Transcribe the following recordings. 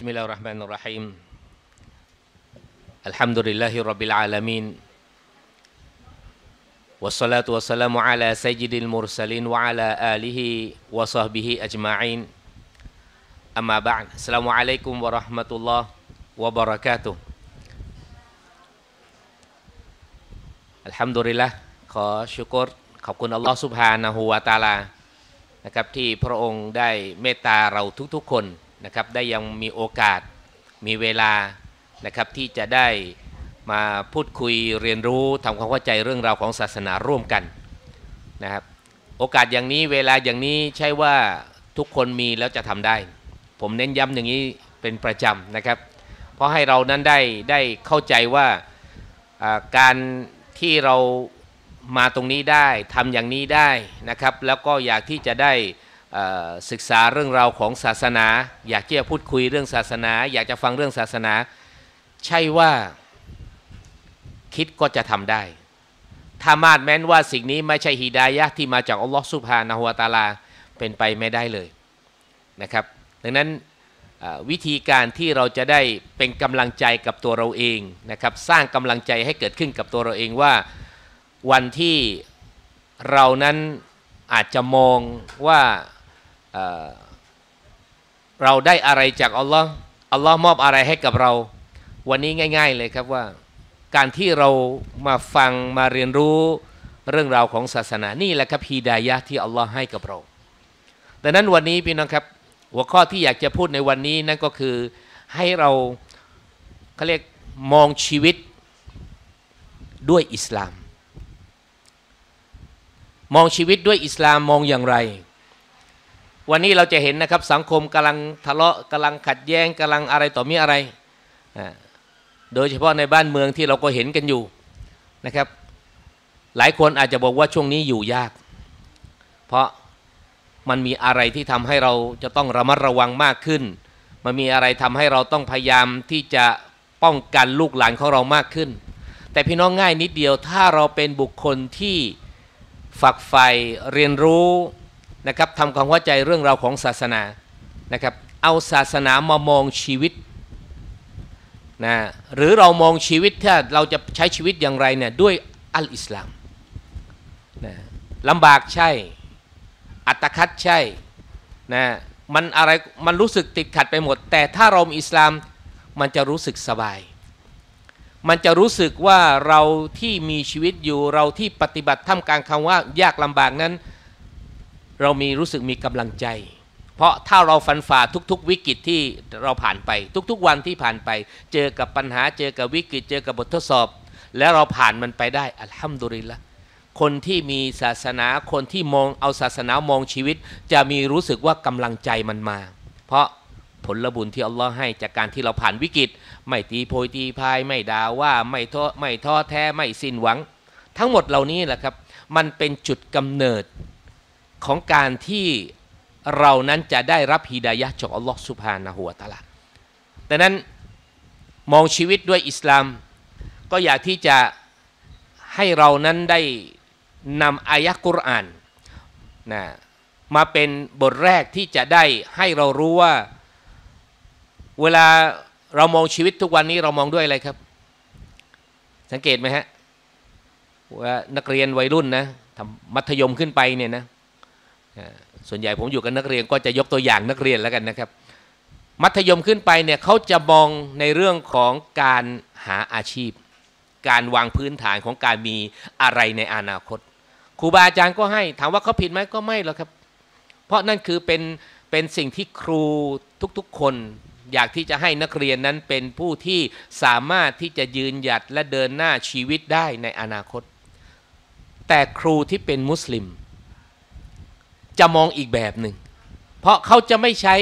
بسم الله الرحمن الرحيم الحمد لله رب العالمين والصلاة والسلام على سيد المرسلين وعلى آله وصحبه أجمعين أما بعد السلام عليكم ورحمة الله وبركاته الحمد لله ขอชูกรขอบคุณอัลลอฮฺซุบฮานะฮูวะตะอาลานะครับที่พระองค์ได้เมตตาเราทุกๆคนนะครับได้ยังมีโอกาสมีเวลานะครับที่จะได้มาพูดคุยเรียนรู้ทำความเข้าใจเรื่องราวของศาสนาร่วมกันนะครับโอกาสอย่างนี้เวลาอย่างนี้ใช่ว่าทุกคนมีแล้วจะทำได้ผมเน้นย้ำอย่างนี้เป็นประจำนะครับเพราะให้เรานั้นได้เข้าใจว่าการที่เรามาตรงนี้ได้ทำอย่างนี้ได้นะครับแล้วก็อยากที่จะได้ศึกษาเรื่องราวของศาสนาอยากที่จะพูดคุยเรื่องศาสนาอยากจะฟังเรื่องศาสนาใช่ว่าคิดก็จะทำได้ถ้ามาดแม้นว่าสิ่งนี้ไม่ใช่ฮิดายะห์ที่มาจากอัลลอฮฺซุบฮานะฮูวะตะอาลาเป็นไปไม่ได้เลยนะครับดังนั้นวิธีการที่เราจะได้เป็นกำลังใจกับตัวเราเองนะครับสร้างกำลังใจให้เกิดขึ้นกับตัวเราเองว่าวันที่เรานั้นอาจจะมองว่าเราได้อะไรจากอัลลอฮ์อัลลอฮ์มอบอะไรให้กับเราวันนี้ง่ายๆเลยครับว่าการที่เรามาฟังมาเรียนรู้เรื่องราวของศาสนานี่แหละครับฮีดายะห์ที่อัลลอฮ์ให้กับเราดังนั้นวันนี้พี่น้องครับหัวข้อที่อยากจะพูดในวันนี้นั่นก็คือให้เราเขาเรียกมองชีวิตด้วยอิสลามมองชีวิตด้วยอิสลามมองอย่างไรวันนี้เราจะเห็นนะครับสังคมกำลังทะเลาะกำลังขัดแย้งกำลังอะไรต่อมีอะไรโดยเฉพาะในบ้านเมืองที่เราก็เห็นกันอยู่นะครับหลายคนอาจจะบอกว่าช่วงนี้อยู่ยากเพราะมันมีอะไรที่ทำให้เราจะต้องระมัดระวังมากขึ้นมันมีอะไรทำให้เราต้องพยายามที่จะป้องกันลูกหลานของเรามากขึ้นแต่พี่น้องง่ายนิดเดียวถ้าเราเป็นบุคคลที่ฝักใฝ่เรียนรู้นะครับทำความเข้าใจเรื่องราวของศาสนานะครับเอาศาสนามามองชีวิตนะหรือเรามองชีวิตถ้าเราจะใช้ชีวิตอย่างไรเนี่ยด้วยอัลอิสลามนะลำบากใช่อัตคัดใช่นะมันอะไรมันรู้สึกติดขัดไปหมดแต่ถ้าเรามีอิสลามมันจะรู้สึกสบายมันจะรู้สึกว่าเราที่มีชีวิตอยู่เราที่ปฏิบัติท่ามกลางคำว่ายากลำบากนั้นเรามีรู้สึกมีกำลังใจเพราะถ้าเราฟันฝ่าทุกๆวิกฤตที่เราผ่านไปทุกๆวันที่ผ่านไปเจอกับปัญหาเจอกับวิกฤตเจอกับบททดสอบแล้วเราผ่านมันไปได้อัลฮัมดุลิลละห์คนที่มีศาสนาคนที่มองเอาศาสนามองชีวิตจะมีรู้สึกว่ากำลังใจมันมาเพราะผลบุญที่อัลลอฮ์ให้จากการที่เราผ่านวิกฤตไม่ตีโพยตีพายไม่ด่าว่าไม่ท้อแท้ไม่สิ้นหวังทั้งหมดเหล่านี้แหละครับมันเป็นจุดกำเนิดของการที่เรานั้นจะได้รับฮิดายะห์จากอัลลอฮ์ซุบฮานะฮูวะตะอาลาดังนั้นมองชีวิตด้วยอิสลามก็อยากที่จะให้เรานั้นได้นำอายะห์กุรอานนะมาเป็นบทแรกที่จะได้ให้เรารู้ว่าเวลาเรามองชีวิตทุกวันนี้เรามองด้วยอะไรครับสังเกตไหมฮะว่านักเรียนวัยรุ่นนะทำมัธยมขึ้นไปเนี่ยนะส่วนใหญ่ผมอยู่กับนักเรียนก็จะยกตัวอย่างนักเรียนแล้วกันนะครับมัธยมขึ้นไปเนี่ยเขาจะมองในเรื่องของการหาอาชีพการวางพื้นฐานของการมีอะไรในอนาคตครูบาอาจารย์ก็ให้ถามว่าเขาผิดไหมก็ไม่หรอกครับเพราะนั่นคือเป็นสิ่งที่ครูทุกๆคนอยากที่จะให้นักเรียนนั้นเป็นผู้ที่สามารถที่จะยืนหยัดและเดินหน้าชีวิตได้ในอนาคตแต่ครูที่เป็นมุสลิมจะมองอีกแบบหนึ่งเพราะเขาจะไม่ใช้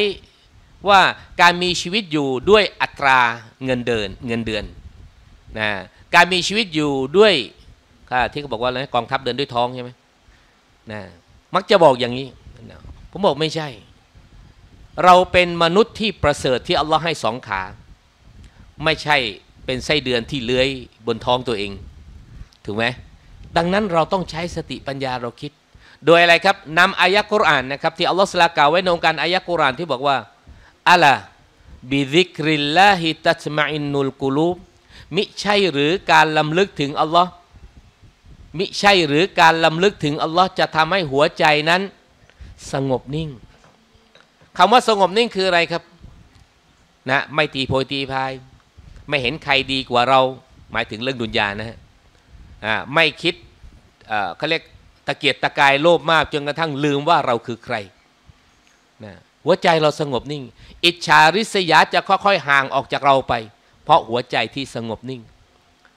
ว่าการมีชีวิตอยู่ด้วยอัตราเงินเดือนนะการมีชีวิตอยู่ด้วยที่เขาบอกว่าอะไรกองทัพเดินด้วยท้องใช่ไหมนะมักจะบอกอย่างนี้ผมบอกไม่ใช่เราเป็นมนุษย์ที่ประเสริฐที่อัลลอฮ์ให้สองขาไม่ใช่เป็นไส้เดือนที่เลื้อยบนท้องตัวเองถูกไหมดังนั้นเราต้องใช้สติปัญญาเราคิดโดยอะไรครับนำอายะกุรอานนะครับที่อัลลอฮ์สลากล่าวไว้ในองค์การอายะกุรอานที่บอกว่าอะลา บิซิกริลลาฮิตัชมาอินนุลกุลูบมิใช่หรือการลำลึกถึงอัลลอฮ์มิใช่หรือการลำลึกถึงอัลลอฮ์จะทำให้หัวใจนั้นสงบนิ่งคำว่าสงบนิ่งคืออะไรครับนะไม่ตีโพยตีพายไม่เห็นใครดีกว่าเราหมายถึงเรื่องดุนยานะฮะไม่คิดเขาเรียกตะเกียกตะกายโลภมากจนกระทั่งลืมว่าเราคือใครนะหัวใจเราสงบนิ่งอิจฉาริษยาจะค่อยๆห่างออกจากเราไปเพราะหัวใจที่สงบนิ่ง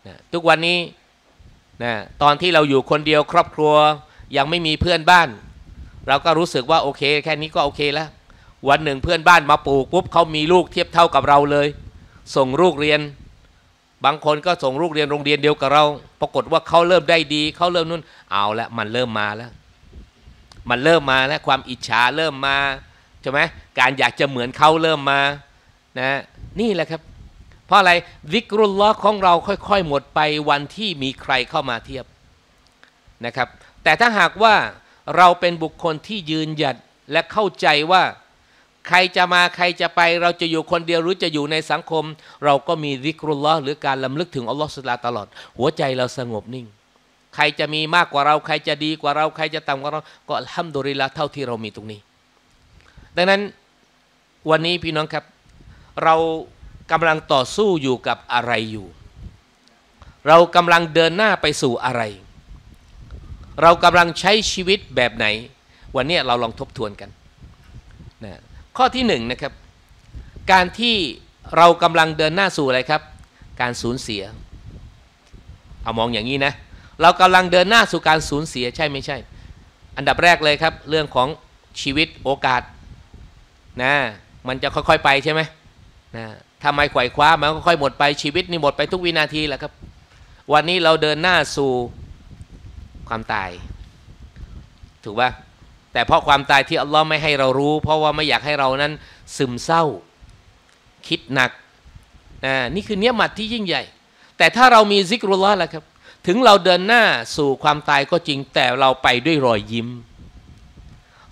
นะทุกวันนี้นะตอนที่เราอยู่คนเดียวครอบครัวยังไม่มีเพื่อนบ้านเราก็รู้สึกว่าโอเคแค่นี้ก็โอเคแล้ววันหนึ่งเพื่อนบ้านมาปลูกปุ๊บเขามีลูกเทียบเท่ากับเราเลยส่งลูกเรียนบางคนก็ส่งลูกเรียนโรงเรียนเดียวกับเราปรากฏว่าเขาเริ่มได้ดีเขาเริ่มนู่นเอาละมันเริ่มมาแล้วมันเริ่มมาแล้วความอิจฉาเริ่มมาใช่ไหมการอยากจะเหมือนเขาเริ่มมานะนี่แหละครับเพราะอะไรวิกรุลลอฮ์ของเราค่อยๆหมดไปวันที่มีใครเข้ามาเทียบนะครับแต่ถ้าหากว่าเราเป็นบุคคลที่ยืนหยัดและเข้าใจว่าใครจะมาใครจะไปเราจะอยู่คนเดียวหรือจะอยู่ในสังคมเราก็มีซิกรุลลอฮ์หรือการลำลึกถึงอัลลอฮฺสุลาตลอดหัวใจเราสงบนิ่งใครจะมีมากกว่าเราใครจะดีกว่าเราใครจะต่ำกว่าเราก็อัลฮัมดุลิลละห์เท่าที่เรามีตรงนี้ดังนั้นวันนี้พี่น้องครับเรากำลังต่อสู้อยู่กับอะไรอยู่เรากำลังเดินหน้าไปสู่อะไรเรากำลังใช้ชีวิตแบบไหนวันนี้เราลองทบทวนกันนะข้อที่หนึ่งนะครับการที่เรากำลังเดินหน้าสู่อะไรครับการสูญเสียเอามองอย่างนี้นะเรากำลังเดินหน้าสู่การสูญเสียใช่ไม่ใช่อันดับแรกเลยครับเรื่องของชีวิตโอกาสนะมันจะค่อยๆไปใช่ไหมนะทำไมไขว่คว้ามันก็ค่อยหมดไปชีวิตนี่หมดไปทุกวินาทีแหละครับวันนี้เราเดินหน้าสู่ความตายถูกป่ะแต่เพราะความตายที่อัลลอฮ์ไม่ให้เรารู้เพราะว่าไม่อยากให้เรานั้นซึมเศร้าคิดหนักนี่คือเนื้อหมัดที่ยิ่งใหญ่แต่ถ้าเรามีซิกรุลลอฮ์ล่ะครับถึงเราเดินหน้าสู่ความตายก็จริงแต่เราไปด้วยรอยยิ้ม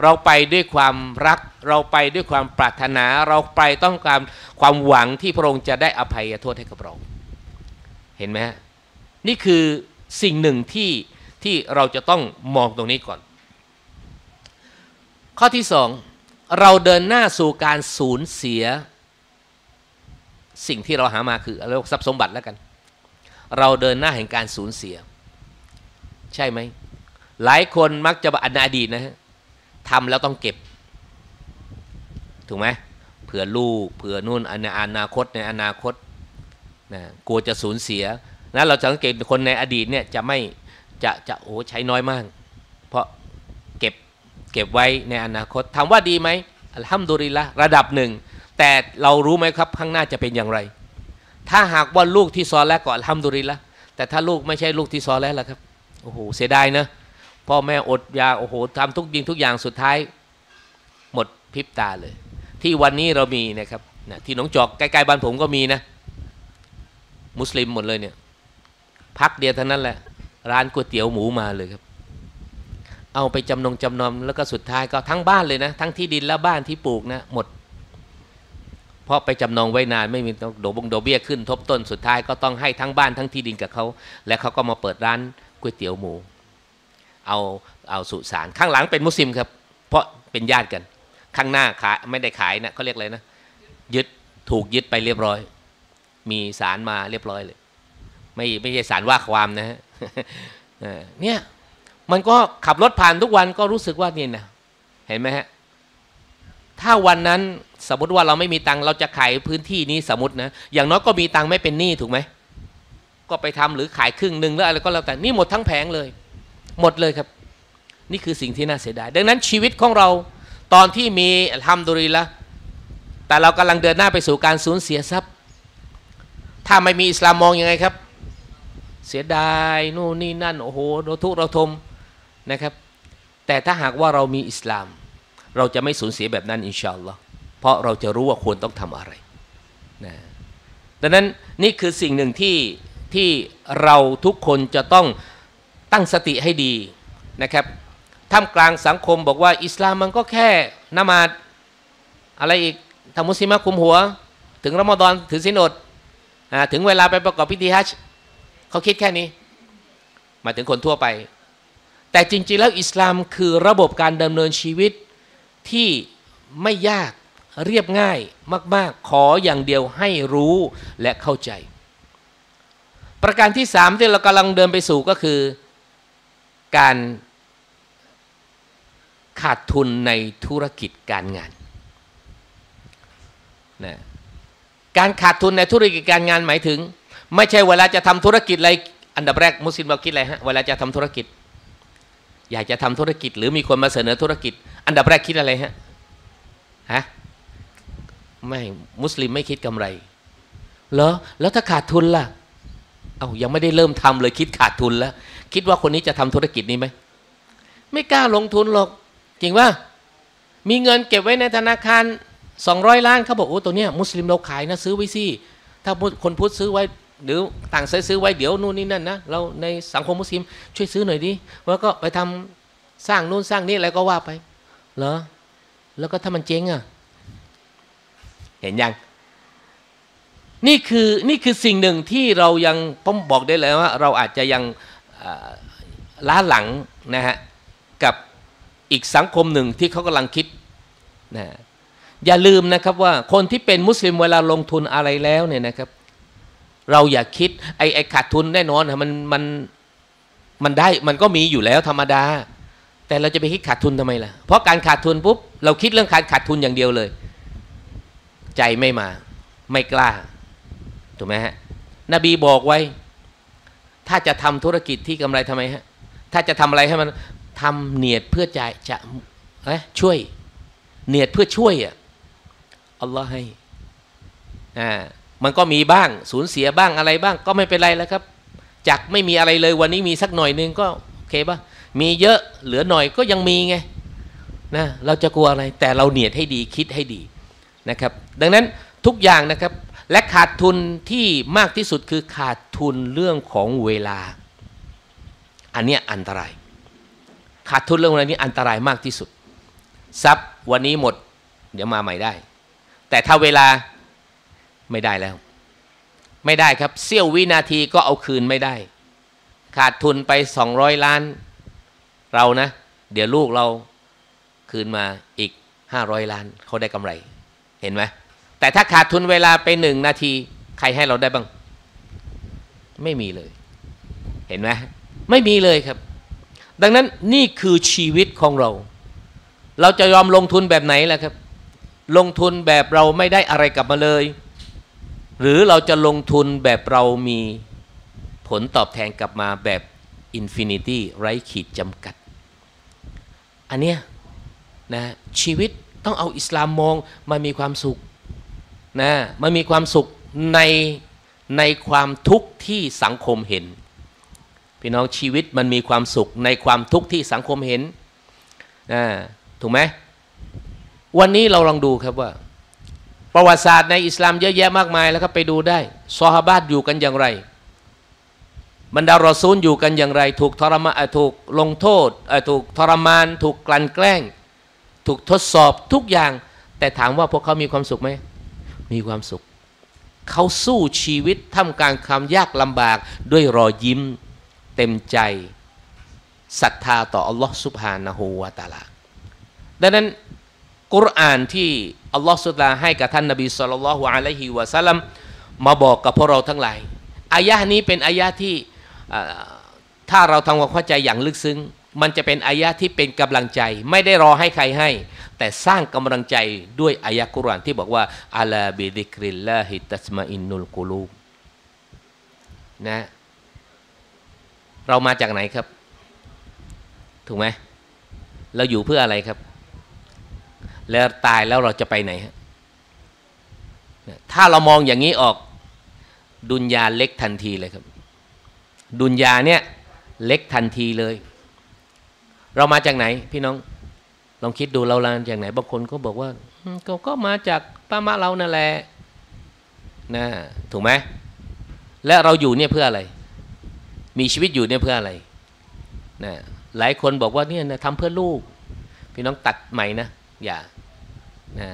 เราไปด้วยความรักเราไปด้วยความปรารถนาเราไปต้องการความหวังที่พระองค์จะได้อภัยโทษให้กับเราเห็นไหมฮะนี่คือสิ่งหนึ่งที่เราจะต้องมองตรงนี้ก่อนข้อที่สองเราเดินหน้าสู่การสูญเสียสิ่งที่เราหามาคือเรียกว่าทรัพย์สมบัติแล้วกันเราเดินหน้าแห่งการสูญเสียใช่ไหมหลายคนมักจะบันดาลดีนะฮะทำแล้วต้องเก็บถูกไหมเผื่อลูกเผื่อนู่นในอนาคตนะกลัวจะสูญเสียนะเราสังเกตคนในอดีตเนี่ยจะไม่จะโอ้ใช้น้อยมากเพราะเก็บไว้ในอนาคตถามว่าดีไหมอัลฮัมดุลิลละห์ระดับหนึ่งแต่เรารู้ไหมครับข้างหน้าจะเป็นอย่างไรถ้าหากว่าลูกที่ซอและห์ก็อัลฮัมดุลิลละห์แต่ถ้าลูกไม่ใช่ลูกที่ซอและห์ล่ะครับโอ้โหเสียดายนะพ่อแม่อดอยากโอ้โหทำทุกยิงทุกอย่างสุดท้ายหมดพริบตาเลยที่วันนี้เรามีนะครับนะที่หนองจอกใกล้ๆบ้านผมก็มีนะมุสลิมหมดเลยเนี่ยพักเดียวเท่านั้นแหละร้านก๋วยเตี๋ยวหมูมาเลยครับเอาไปจำนองแล้วก็สุดท้ายก็ทั้งบ้านเลยนะทั้งที่ดินและบ้านที่ปลูกนะหมดเพราะไปจำนองไว้นานไม่มีโดเบี้ยขึ้นทบต้นสุดท้ายก็ต้องให้ทั้งบ้านทั้งที่ดินกับเขาและเขาก็มาเปิดร้านก๋วยเตี๋ยวหมูเอาสุสานข้างหลังเป็นมุสลิมครับเพราะเป็นญาติกันข้างหน้าขายไม่ได้ขายนะเขาเรียกอะไรนะยึดถูกยึดไปเรียบร้อยมีศาลมาเรียบร้อยเลยไม่ใช่ศาลว่าความนะฮะเนี่ยมันก็ขับรถผ่านทุกวันก็รู้สึกว่านี่นะเห็นไหมฮะถ้าวันนั้นสมมติว่าเราไม่มีตังเราจะขายพื้นที่นี้สมมตินะอย่างน้อยก็มีตังไม่เป็นหนี้ถูกไหมก็ไปทำหรือขายครึ่งหนึ่งแล้วอะไรก็แล้วแต่นี่หมดทั้งแผงเลยหมดเลยครับนี่คือสิ่งที่น่าเสียดายดังนั้นชีวิตของเราตอนที่มีอัลฮัมดุลิลละห์แต่เรากำลังเดินหน้าไปสู่การสูญเสียทรัพย์ถ้าไม่มีอิสลามมองยังไงครับเสียดายโน่นนี่นั่นโอ้โหเราทุกข์เราทมนะครับแต่ถ้าหากว่าเรามีอิสลามเราจะไม่สูญเสียแบบนั้นอินชาอัลลอฮ์เพราะเราจะรู้ว่าควรต้องทำอะไรนะดังนั้นนี่คือสิ่งหนึ่งที่เราทุกคนจะต้องตั้งสติให้ดีนะครับท่ามกลางสังคมบอกว่าอิสลามมันก็แค่นมาดอะไรอีกทำมุสลิมะคุมหัว ถึงรอมฎอนถือศีลอดถึงเวลาไปประกอบพิธีฮัจญ์เขาคิดแค่นี้มาถึงคนทั่วไปแต่จริงๆแล้วอิสลามคือระบบการดำเนินชีวิตที่ไม่ยากเรียบง่ายมากๆขออย่างเดียวให้รู้และเข้าใจประการที่สามที่เรากำลังเดินไปสู่ก็คือการขาดทุนในธุรกิจการงานนะการขาดทุนในธุรกิจการงานหมายถึงไม่ใช่เวลาจะทำธุรกิจอะไรอันดับแรกมุสลิมเราคิดอะไรฮะเวลาจะทำธุรกิจอยากจะทำธุรกิจหรือมีคนมาเสนอธุรกิจอันดับแรกคิดอะไรฮะไม่มุสลิมไม่คิดกำไรเหรอแล้วถ้าขาดทุนล่ะเอายังไม่ได้เริ่มทำเลยคิดขาดทุนแล้วคิดว่าคนนี้จะทำธุรกิจนี้ไหมไม่กล้าลงทุนหรอกจริงว่ามีเงินเก็บไว้ในธนาคาร200 ล้านเขาบอกโอ้ตัวเนี้ยมุสลิมเราขายนะซื้อไว้สิถ้าคนพุทธซื้อไว้หรือต่างชาติซื้อไว้เดี๋ยวนู่นนี่นั่นนะเราในสังคมมุสลิมช่วยซื้อหน่อยดิแล้วก็ไปทำสร้างนู่นสร้างนี่อะไรก็ว่าไปเหรอแล้วก็ถ้ามันเจ๊งอ่ะเห็นยังนี่คือสิ่งหนึ่งที่เรายังผมบอกได้เลยว่าเราอาจจะยังล้าหลังนะฮะกับอีกสังคมหนึ่งที่เขากำลังคิดนะอย่าลืมนะครับว่าคนที่เป็นมุสลิมเวลาลงทุนอะไรแล้วเนี่ยนะครับเราอย่าคิดไอ้ขาดทุนแน่นอนมันได้มันก็มีอยู่แล้วธรรมดาแต่เราจะไปคิดขาดทุนทำไมล่ะเพราะการขาดทุนปุ๊บเราคิดเรื่องขาดทุนอย่างเดียวเลยใจไม่มาไม่กล้าถูกไหมฮะนบีบอกไว้ถ้าจะทำธุรกิจที่กำไรทำไมฮะถ้าจะทำอะไรให้มันทำเนียดเพื่อใจจะช่วยเนียดเพื่อช่วยอัลลอฮ์ให้มันก็มีบ้างสูญเสียบ้างอะไรบ้างก็ไม่เป็นไรแล้วครับจากไม่มีอะไรเลยวันนี้มีสักหน่อยนึงก็โอเคป่ะมีเยอะเหลือหน่อยก็ยังมีไงนะเราจะกลัวอะไรแต่เราเนียดให้ดีคิดให้ดีนะครับดังนั้นทุกอย่างนะครับและขาดทุนที่มากที่สุดคือขาดทุนเรื่องของเวลาอันเนี้ยอันตรายขาดทุนเรื่องอะไรนี้อันตรายมากที่สุดทรัพย์วันนี้หมดเดี๋ยวมาใหม่ได้แต่ถ้าเวลาไม่ได้แล้วไม่ได้ครับเสี้ยววินาทีก็เอาคืนไม่ได้ขาดทุนไป200 ล้านเรานะเดี๋ยวลูกเราคืนมาอีก500 ล้านเขาได้กำไรเห็นไหมแต่ถ้าขาดทุนเวลาไป1 นาทีใครให้เราได้บ้างไม่มีเลยเห็นไหมไม่มีเลยครับดังนั้นนี่คือชีวิตของเราเราจะยอมลงทุนแบบไหนล่ะครับลงทุนแบบเราไม่ได้อะไรกลับมาเลยหรือเราจะลงทุนแบบเรามีผลตอบแทนกลับมาแบบอินฟินิตี้ไร้ขีดจำกัดอันเนี้ยนะชีวิตต้องเอาอิสลามมองมันมีความสุขนะมันมีความสุขในความทุกข์ที่สังคมเห็นพี่น้องชีวิตมันมีความสุขในความทุกข์ที่สังคมเห็นถูกไหมวันนี้เราลองดูครับว่าประวัติศาสตร์ในอิสลามเยอะแยะมากมายแล้วก็ไปดูได้ซอฮาบะห์อยู่กันอย่างไรบรรดารอซูลอยู่กันอย่างไรถูกทรมานถูกลงโทษถูกทรมานถูกกลั่นแกล้งถูกทดสอบทุกอย่างแต่ถามว่าพวกเขามีความสุขไหมมีความสุขเขาสู้ชีวิตท่ามกลางความยากลำบากด้วยรอยยิ้มเต็มใจศรัทธาต่ออัลลอฮฺซุบฮานะฮูวะตะอาลาดังนั้นกุรอานที่อัลลอฮฺซุบฮานะฮูวะตะอาลาให้กับท่านนบีศ็อลลัลลอฮุอะลัยฮิวะซัลลัมมาบอกกับพวกเราทั้งหลายอายะห์นี้เป็นอายะห์ที่ถ้าเราทำความเข้าใจอย่างลึกซึ้งมันจะเป็นอายะห์ที่เป็นกำลังใจไม่ได้รอให้ใครให้แต่สร้างกำลังใจด้วยอายะห์กุรอานที่บอกว่าอะลาบิซิกริลลาฮิตัสมาอินนุลกุลูบนะเรามาจากไหนครับถูกไหมเราอยู่เพื่ออะไรครับแล้วตายแล้วเราจะไปไหนฮะถ้าเรามองอย่างนี้ออกดุนยาเล็กทันทีเลยครับดุนยาเนี่ยเล็กทันทีเลยเรามาจากไหนพี่น้องลองคิดดูเรามาจากไหนบางคนก็บอกว่าก็มาจากป้ามะเรานั่นแหละนะถูกไหมและเราอยู่เนี่ยเพื่ออะไรมีชีวิตอยู่เนี่ยเพื่ออะไรนะหลายคนบอกว่าเนี่ยนะทำเพื่อลูกพี่น้องตัดใหม่นะอย่านะ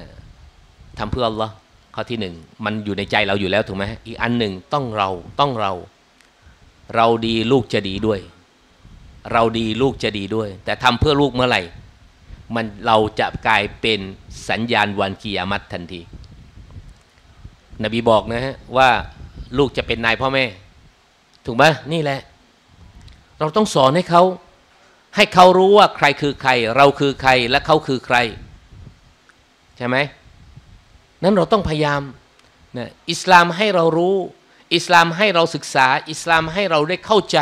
ทำเพื่ออัลลอฮ์ ข้อที่หนึ่งมันอยู่ในใจเราอยู่แล้วถูกไหมอีกอันหนึ่งเราดีลูกจะดีด้วยแต่ทำเพื่อลูกเมื่อไหร่เราจะกลายเป็นสัญญาณวันกิยามัตทันทีนบีบอกนะฮะว่าลูกจะเป็นนายพ่อแม่ถูกไหมนี่แหละเราต้องสอนให้เขารู้ว่าใครคือใครเราคือใครและเขาคือใครใช่ไหมนั้นเราต้องพยายามนะอิสลามให้เรารู้อิสลามให้เราศึกษาอิสลามให้เราได้เข้าใจ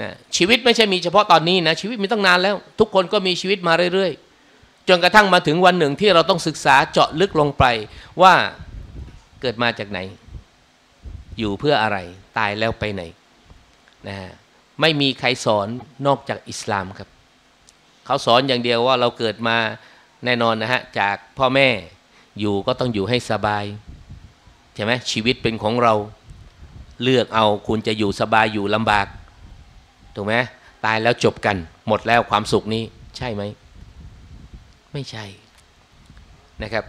นะชีวิตไม่ใช่มีเฉพาะตอนนี้นะชีวิตมีตั้งนานแล้วทุกคนก็มีชีวิตมาเรื่อยๆจนกระทั่งมาถึงวันหนึ่งที่เราต้องศึกษาเจาะลึกลงไปว่าเกิดมาจากไหนอยู่เพื่ออะไรตายแล้วไปไหนนะไม่มีใครสอนนอกจากอิสลามครับเขาสอนอย่างเดียวว่าเราเกิดมาแน่นอนนะฮะจากพ่อแม่อยู่ก็ต้องอยู่ให้สบายใช่ไหมชีวิตเป็นของเราเลือกเอาคุณจะอยู่สบายอยู่ลำบากถูกไหมตายแล้วจบกันหมดแล้วความสุขนี้ใช่ไหมไม่ใช่นะครับ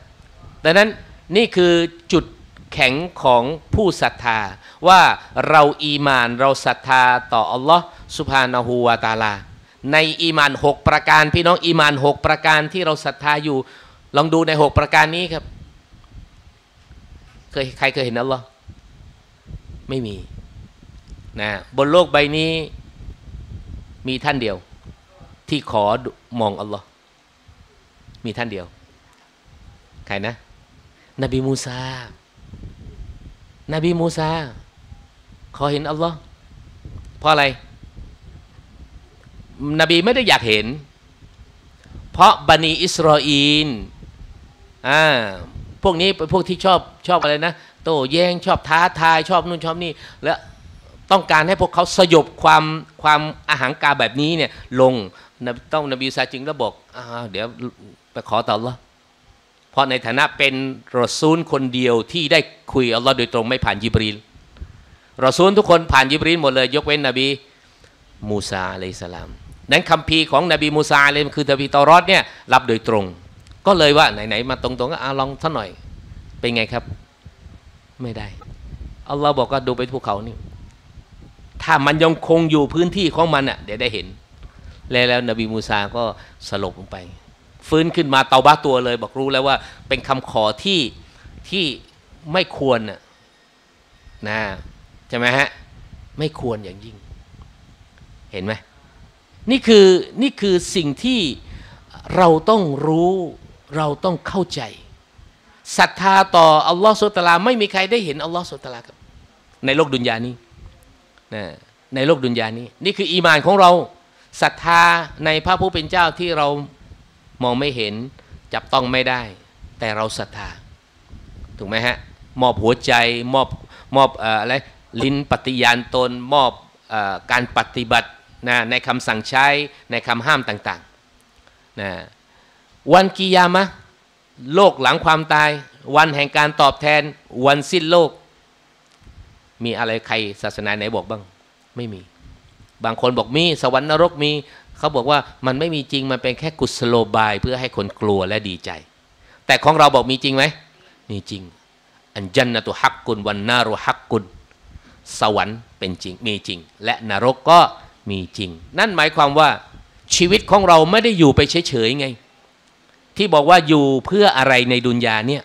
ดังนั้นนี่คือจุดแข็งของผู้ศรัทธาว่าเราอีมานเราศรัทธาต่ออัลลอฮฺซุบฮานะฮูวะตะอาลาในอีมาน6ประการพี่น้องอีมาน6ประการที่เราศรัทธาอยู่ลองดูใน6ประการนี้ครับใครเคยเห็นอัลลอฮฺไม่มีนะบนโลกใบนี้มีท่านเดียวที่ขอมองอัลลอฮฺมีท่านเดียวใครนะนบีมูซานบีมูซาขอเห็นอัลลอฮ์เพราะอะไรนบีไม่ได้อยากเห็นเพราะบันิอิสรออีลพวกนี้เป็นพวกที่ชอบอะไรนะโต้แย้งชอบท้าทายชอบนู่นชอบนี่และต้องการให้พวกเขาสยบความอาหังการแบบนี้เนี่ยลงต้องนบีมูซาจึงแล้วบอกเดี๋ยวไปขอต่ออัลลอฮ์เพราะในฐานะเป็นรอซูลคนเดียวที่ได้คุยอัลลอฮ์โดยตรงไม่ผ่านญิบรีลรอซูลทุกคนผ่านญิบรีลหมดเลยยกเว้นนบีมูซาอะลัยฮิสสลามนั้นคัมภีร์ของนบีมูซาเลยคือคัมภีร์ตอรอตเนี่ยรับโดยตรงก็เลยว่าไหนๆมาตรงๆก็ลองสักหน่อยเป็นไงครับไม่ได้อัลลอฮ์บอกว่าดูไปภูเขานี่ถ้ามันยังคงอยู่พื้นที่ของมันอ่ะเดี๋ยวได้เห็นแล้วนบีมูซาก็สลบลงไปฟื้นขึ้นมาเตาบ้าตัวเลยบอกรู้แล้วว่าเป็นคำขอที่ไม่ควรนะใช่ไหมฮะไม่ควรอย่างยิ่งเห็นไหมนี่คือสิ่งที่เราต้องรู้เราต้องเข้าใจศรัทธาต่ออัลลอฮฺซุบฮานะฮูวะตะอาลาไม่มีใครได้เห็นอัลลอฮฺซุบฮานะฮูวะตะอาลาครับในโลกดุนยานี้ในโลกดุนยานี้นี่คืออีมานของเราศรัทธาในพระผู้เป็นเจ้าที่เรามองไม่เห็นจับต้องไม่ได้แต่เราศรัทธาถูกไหมฮะมอบหัวใจมอบอะไรลิ้นปฏิญาณตนมอบการปฏิบัตินะในคำสั่งใช้ในคำห้ามต่างๆนะวันกิยามะโลกหลังความตายวันแห่งการตอบแทนวันสิ้นโลกมีอะไรใครศาสนาไหนบอกบ้างไม่มีบางคนบอกมีสวรรค์นรกมีเขาบอกว่ามันไม่มีจริงมันเป็นแค่กุศโลบายเพื่อให้คนกลัวและดีใจแต่ของเราบอกมีจริงไหมมีจริงอันญันนะตุฮักกุนวันนารุฮักกุนสวรรค์เป็นจริงมีจริงและนรกก็มีจริงนั่นหมายความว่าชีวิตของเราไม่ได้อยู่ไปเฉยๆไงที่บอกว่าอยู่เพื่ออะไรในดุนยาเนี่ย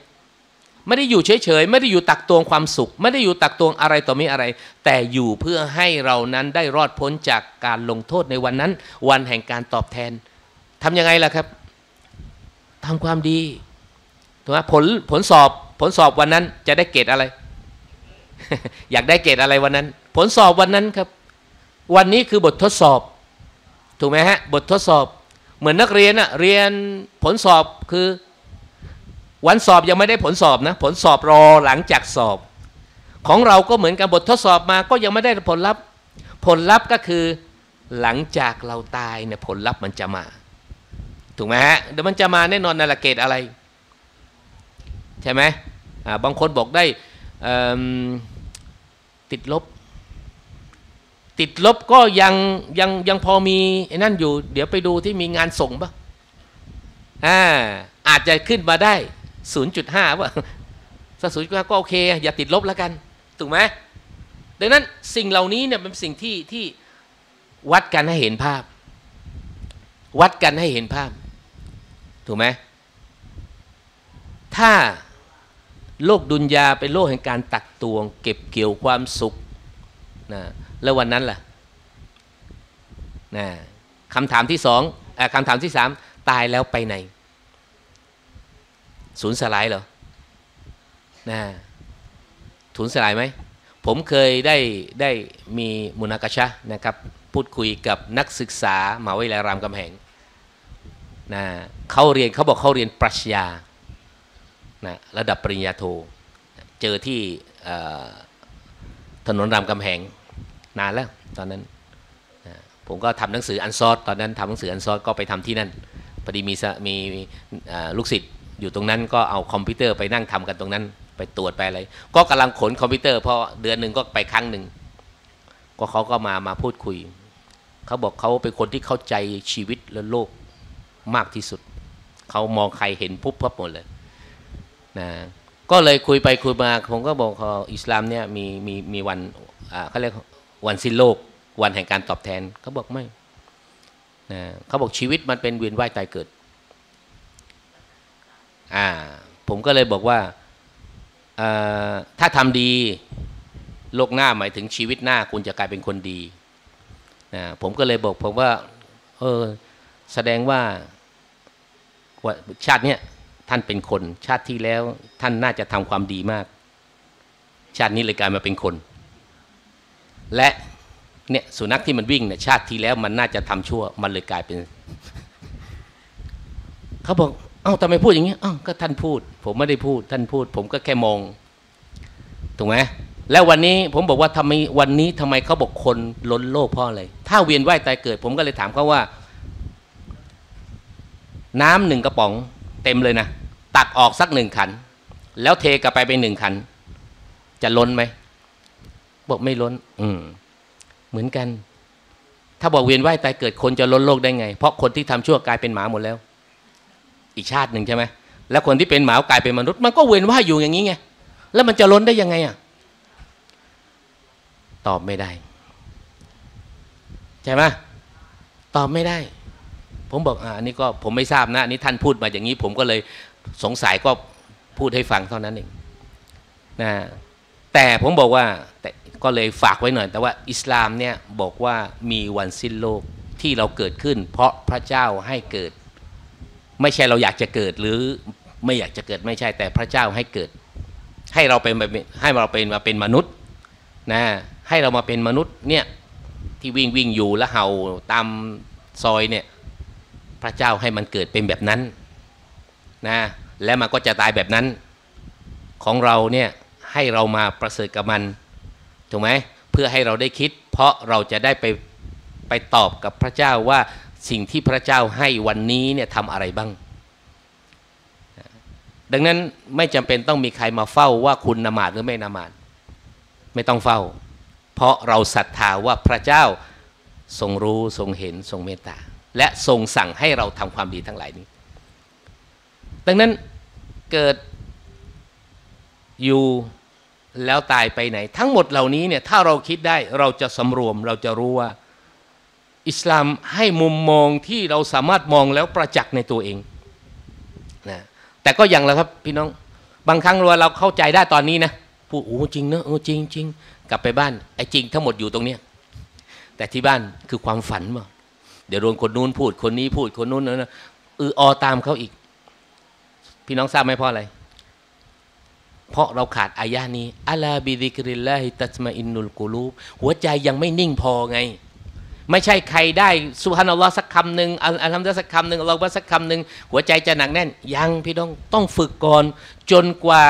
ไม่ได้อยู่เฉยๆไม่ได้อยู่ตักตวงความสุขไม่ได้อยู่ตักตวงอะไรต่อมิอะไรแต่อยู่เพื่อให้เรานั้นได้รอดพ้นจากการลงโทษในวันนั้นวันแห่งการตอบแทนทำยังไงล่ะครับทำความดีถูกไหมผลสอบวันนั้นจะได้เกรดอะไร อยากได้เกรดอะไรวันนั้นผลสอบวันนั้นครับวันนี้คือบททดสอบถูกไหมฮะบททดสอบเหมือนนักเรียนเรียนผลสอบคือวันสอบยังไม่ได้ผลสอบนะผลสอบรอหลังจากสอบของเราก็เหมือนกันบททดสอบมาก็ยังไม่ได้ผลลัพธ์ก็คือหลังจากเราตายเนี่ยผลลัพธ์มันจะมาถูกไหมฮะเดี๋ยวมันจะมาแน่นอนในหลักเกณฑ์อะไรใช่ไหมบางคนบอกได้ติดลบก็ยังพอมีนั่นอยู่เดี๋ยวไปดูที่มีงานส่งปะอาจจะขึ้นมาได้ 0.5 ป่ะ ถ้า0.5ก็โอเคอย่าติดลบแล้วกันถูกไหมดังนั้นสิ่งเหล่านี้เนี่ยเป็นสิ่งที่วัดกันให้เห็นภาพวัดกันให้เห็นภาพถูกไหมถ้าโลกดุนยาเป็นโลกแห่งการตักตวงเก็บเกี่ยวความสุขนะแล้ววันนั้นล่ะนะคำถามที่2คำถามที่3ตายแล้วไปไหนสูญสลายเหรอนะสูญสลายไหมผมเคยได้มีมุนากาชะนะครับพูดคุยกับนักศึกษามหาวิทยาลัยรามคำแหงนะเขาบอกเขาเรียนปรัชญานะระดับปริญญาโทเจอที่ถนนรามคำแหงนานแล้วตอนนั้นนะผมก็ทำหนังสืออันซอดตอนนั้นทำหนังสืออันซอดก็ไปทำที่นั่นพอดีมีลูกศิษย์อยู่ตรงนั้นก็เอาคอมพิวเตอร์ไปนั่งทำกันตรงนั้นไปตรวจไปอะไรก็กำลังขนคอมพิวเตอร์พอเดือนหนึ่งก็ไปครั้งหนึ่งก็เขาก็มาพูดคุยเขาบอกเขาเป็นคนที่เข้าใจชีวิตและโลกมากที่สุดเขามองใครเห็นปุ๊บปั๊บหมดเลยนะก็เลยคุยไปคุยมาผมก็บอกอิสลามเนี่ยมีวันเขาเรียกวันสิ้นโลกวันแห่งการตอบแทนเขาบอกไม่นะเขาบอกชีวิตมันเป็นเวียนว่ายตายเกิดผมก็เลยบอกว่าถ้าทำดีโลกหน้าหมายถึงชีวิตหน้าคุณจะกลายเป็นคนดีนะผมก็เลยบอกผมว่าแสดงว่าชาติเนี้ยท่านเป็นคนชาติที่แล้วท่านน่าจะทำความดีมากชาตินี้เลยกลายมาเป็นคนและเนี่ยสุนัขที่มันวิ่งเนี่ยชาติที่แล้วมันน่าจะทำชั่วมันเลยกลายเป็น เขาบอกอ้าวทำไมพูดอย่างนี้อ้าวก็ท่านพูดผมไม่ได้พูดท่านพูดผมก็แค่มองถูกไหมแล้ววันนี้ผมบอกว่าทำไมวันนี้ทำไมเขาบอกคนล้นโลกเพราะอะไรถ้าเวียนว่ายตายเกิดผมก็เลยถามเขาว่าน้ำหนึ่งกระป๋องเต็มเลยนะตักออกสักหนึ่งขันแล้วเทกลับไปเป็นหนึ่งขันจะล้นไหมบอกไม่ล้นเหมือนกันถ้าบอกเวียนว่ายตายเกิดคนจะล้นโลกได้ไงเพราะคนที่ทำชั่วกลายเป็นหมาหมดแล้วอีกชาติหนึ่งใช่ไหมแล้วคนที่เป็นหมากลายเป็นมนุษย์มันก็เวียนว่ายอยู่อย่างนี้ไงแล้วมันจะล้นได้ยังไงอ่ะตอบไม่ได้ใช่ไหมตอบไม่ได้ผมบอกอันนี้ก็ผมไม่ทราบนะนี่ท่านพูดมาอย่างนี้ผมก็เลยสงสัยก็พูดให้ฟังเท่านั้นเองนะแต่ผมบอกว่าแต่ก็เลยฝากไว้หน่อยแต่ว่าอิสลามเนี่ยบอกว่ามีวันสิ้นโลกที่เราเกิดขึ้นเพราะพระเจ้าให้เกิดไม่ใช่เราอยากจะเกิดหรือไม่อยากจะเกิดไม่ใช่แต่พระเจ้าให้เกิดให้เราเป็นมาเป็นมนุษย์นะให้เรามาเป็นมนุษย์เนี่ยที่วิ่งอยู่แล้วเห่าตามซอยเนี่ยพระเจ้าให้มันเกิดเป็นแบบนั้นนะและมันก็จะตายแบบนั้นของเราเนี่ยให้เรามาประเสริฐกับมันถูกไหมเพื่อให้เราได้คิดเพราะเราจะได้ไปตอบกับพระเจ้าว่าสิ่งที่พระเจ้าให้วันนี้เนี่ยทำอะไรบ้างดังนั้นไม่จำเป็นต้องมีใครมาเฝ้าว่าคุณนมาดหรือไม่นมาดไม่ต้องเฝ้าเพราะเราศรัทธาว่าพระเจ้าทรงรู้ทรงเห็นทรงเมตตาและทรงสั่งให้เราทำความดีทั้งหลายนี้ดังนั้นเกิดอยู่แล้วตายไปไหนทั้งหมดเหล่านี้เนี่ยถ้าเราคิดได้เราจะสำรวมเราจะรู้ว่าอิสลามให้มุมมองที่เราสามารถมองแล้วประจักษ์ในตัวเองนะแต่ก็อย่างไรครับพี่น้องบางครั้งเราเข้าใจได้ตอนนี้นะพูดโอ้จริงเนอะโอ้จริงจริงกลับไปบ้านไอ้จริงทั้งหมดอยู่ตรงเนี้ยแต่ที่บ้านคือความฝันมั้งเดี๋ยวโดนคนนู้นพูดคนนี้พูดคนนู้นนะอตามเขาอีกพี่น้องทราบไหมเพราะอะไรเพราะเราขาดอายะนี้อัลลาบิซิกริลลาฮิตัสมาอินนุลกุลูบหัวใจยังไม่นิ่งพอไงไม่ใช่ใครได้ซุบฮานัลลอฮ์สักคำหนึ่งอัลฮัมดุลิลลาฮ์สักคำหนึ่งอัลลอฮุอักบัรสักคำหนึ่งหัวใจจะหนักแน่นยังพี่น้องต้องฝึกก่อนจนกว่า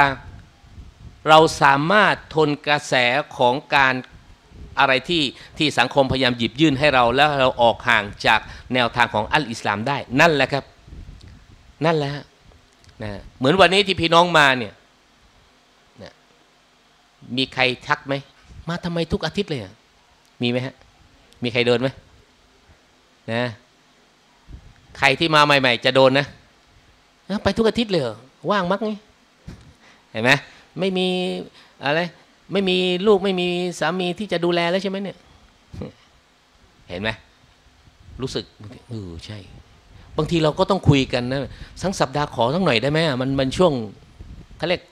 เราสามารถทนกระแสของการอะไรที่สังคมพยายามหยิบยื่นให้เราแล้วเราออกห่างจากแนวทางของอัลอิสลามได้นั่นแหละครับนั่นแหละนะเหมือนวันนี้ที่พี่น้องมาเนี่ยนะมีใครทักไหมมาทำไมทุกอาทิตย์เลยมีไหมฮะมีใครโดนไหมนะใครที่มาใหม่ๆจะโดนนะไปทุกอาทิตย์เลยว่างมั้งไงเห็นไหม ไม่มีอะไรไม่มีลูกไม่มีสามีที่จะดูแลแล้วใช่ไหมเนี่ยเห็นไหมรู้สึกใช่บางทีเราก็ต้องคุยกันนะทั้งสัปดาห์ขอทั้งหน่อยได้ไหมมันช่วงเขาเรียก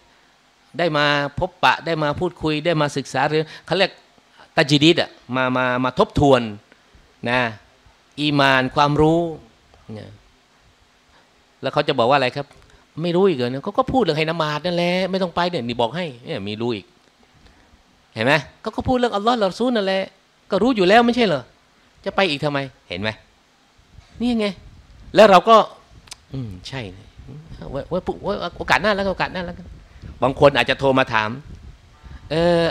ได้มาพบปะได้มาพูดคุยได้มาศึกษาเรื่องเขาเรียกตัจญิดีดอะมาทบทวนนะอีมานความรู้นะแล้วเขาจะบอกว่าอะไรครับไม่รู้อีกเหรอเขาก็พูดเรื่องให้นมาดนั่นแหละไม่ต้องไปเนี่ยนี่บอกให้เนี่ยมีรู้อีกเห็นไหมเขาก็พูดเรื่องอัลลอฮ์รอซูลนั่นแหละก็รู้อยู่แล้วไม่ใช่เหรอจะไปอีกทำไมเห็นไหมนี่ไงแล้วเราก็ใช่ว่าโอกาสหน้าแล้วโอกาสหน้าแล้วบางคนอาจจะโทรมาถาม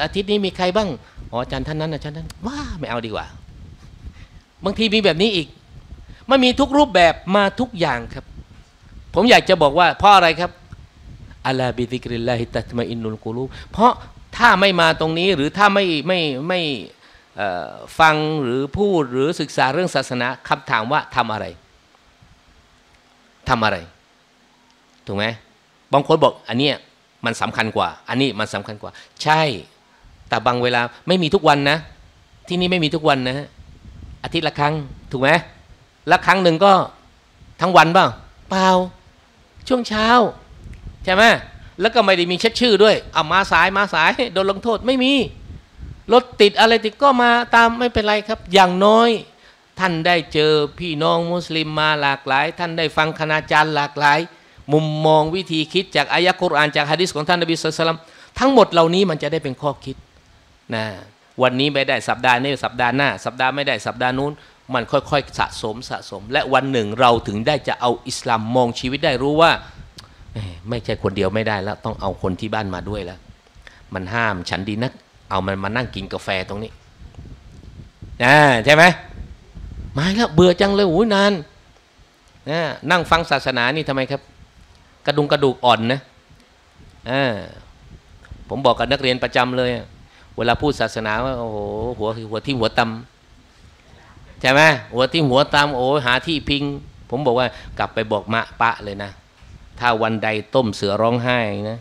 อาทิตย์นี้มีใครบ้างอ๋ออาจารย์ท่านนั้นอาจารย์ท่านว่าไม่เอาดีกว่าบางทีมีแบบนี้อีกมันมีทุกรูปแบบมาทุกอย่างครับผมอยากจะบอกว่าเพราะอะไรครับอัลลอฮฺบิซิกริลลาฮิตัตมาอินนุลกุลูบเพราะถ้าไม่มาตรงนี้หรือถ้าไม่ฟังหรือพูดหรือศึกษาเรื่องศาสนาคำถามว่าทำอะไรถูกไหมบางคนบอกอันนี้มันสำคัญกว่าอันนี้มันสำคัญกว่าใช่แต่บางเวลาไม่มีทุกวันนะที่นี่ไม่มีทุกวันนะอาทิตย์ละครั้งถูกไหมละครั้งหนึ่งก็ทั้งวันเปล่าเปล่าช่วงเช้าใช่ไหมแล้วก็ไม่ได้มีเช็ดชื่อด้วยเอามาสายโดนลงโทษไม่มีรถติดอะไรติดก็มาตามไม่เป็นไรครับอย่างน้อยท่านได้เจอพี่น้องมุสลิมมาหลากหลายท่านได้ฟังคณาจารย์หลากหลายมุมมองวิธีคิดจากอายะกุรอานจากหะดีษของท่านนบีศ็อลลัลลอฮุอะลัยฮิวะซัลลัมทั้งหมดเหล่านี้มันจะได้เป็นข้อคิดนะวันนี้ไม่ได้สัปดาห์นี้สัปดาห์หน้าสัปดาห์ไม่ได้สัปดาห์นู้นมันค่อยๆสะสมและวันหนึ่งเราถึงได้จะเอาอิสลามมองชีวิตได้รู้ว่าไม่ใช่คนเดียวไม่ได้แล้วต้องเอาคนที่บ้านมาด้วยแล้วมันห้ามฉันดีนักเอามันมานั่งกินกาแฟตรงนี้ใช่ไหมไม่แล้วเบื่อจังเลยโอ้ยนานนั่งฟังศาสนานี่ทำไมครับกระดูกอ่อนนะผมบอกกับนักเรียนประจำเลยเวลาพูดศาสนาว่าโอ้โหหัวทิ่มหัวตำใช่ไหมหัวทิ่มหัวตำโอ้หาที่พิงผมบอกว่ากลับไปบอกมะปะเลยนะถ้าวันใดต้มเสือร้องไห้นะ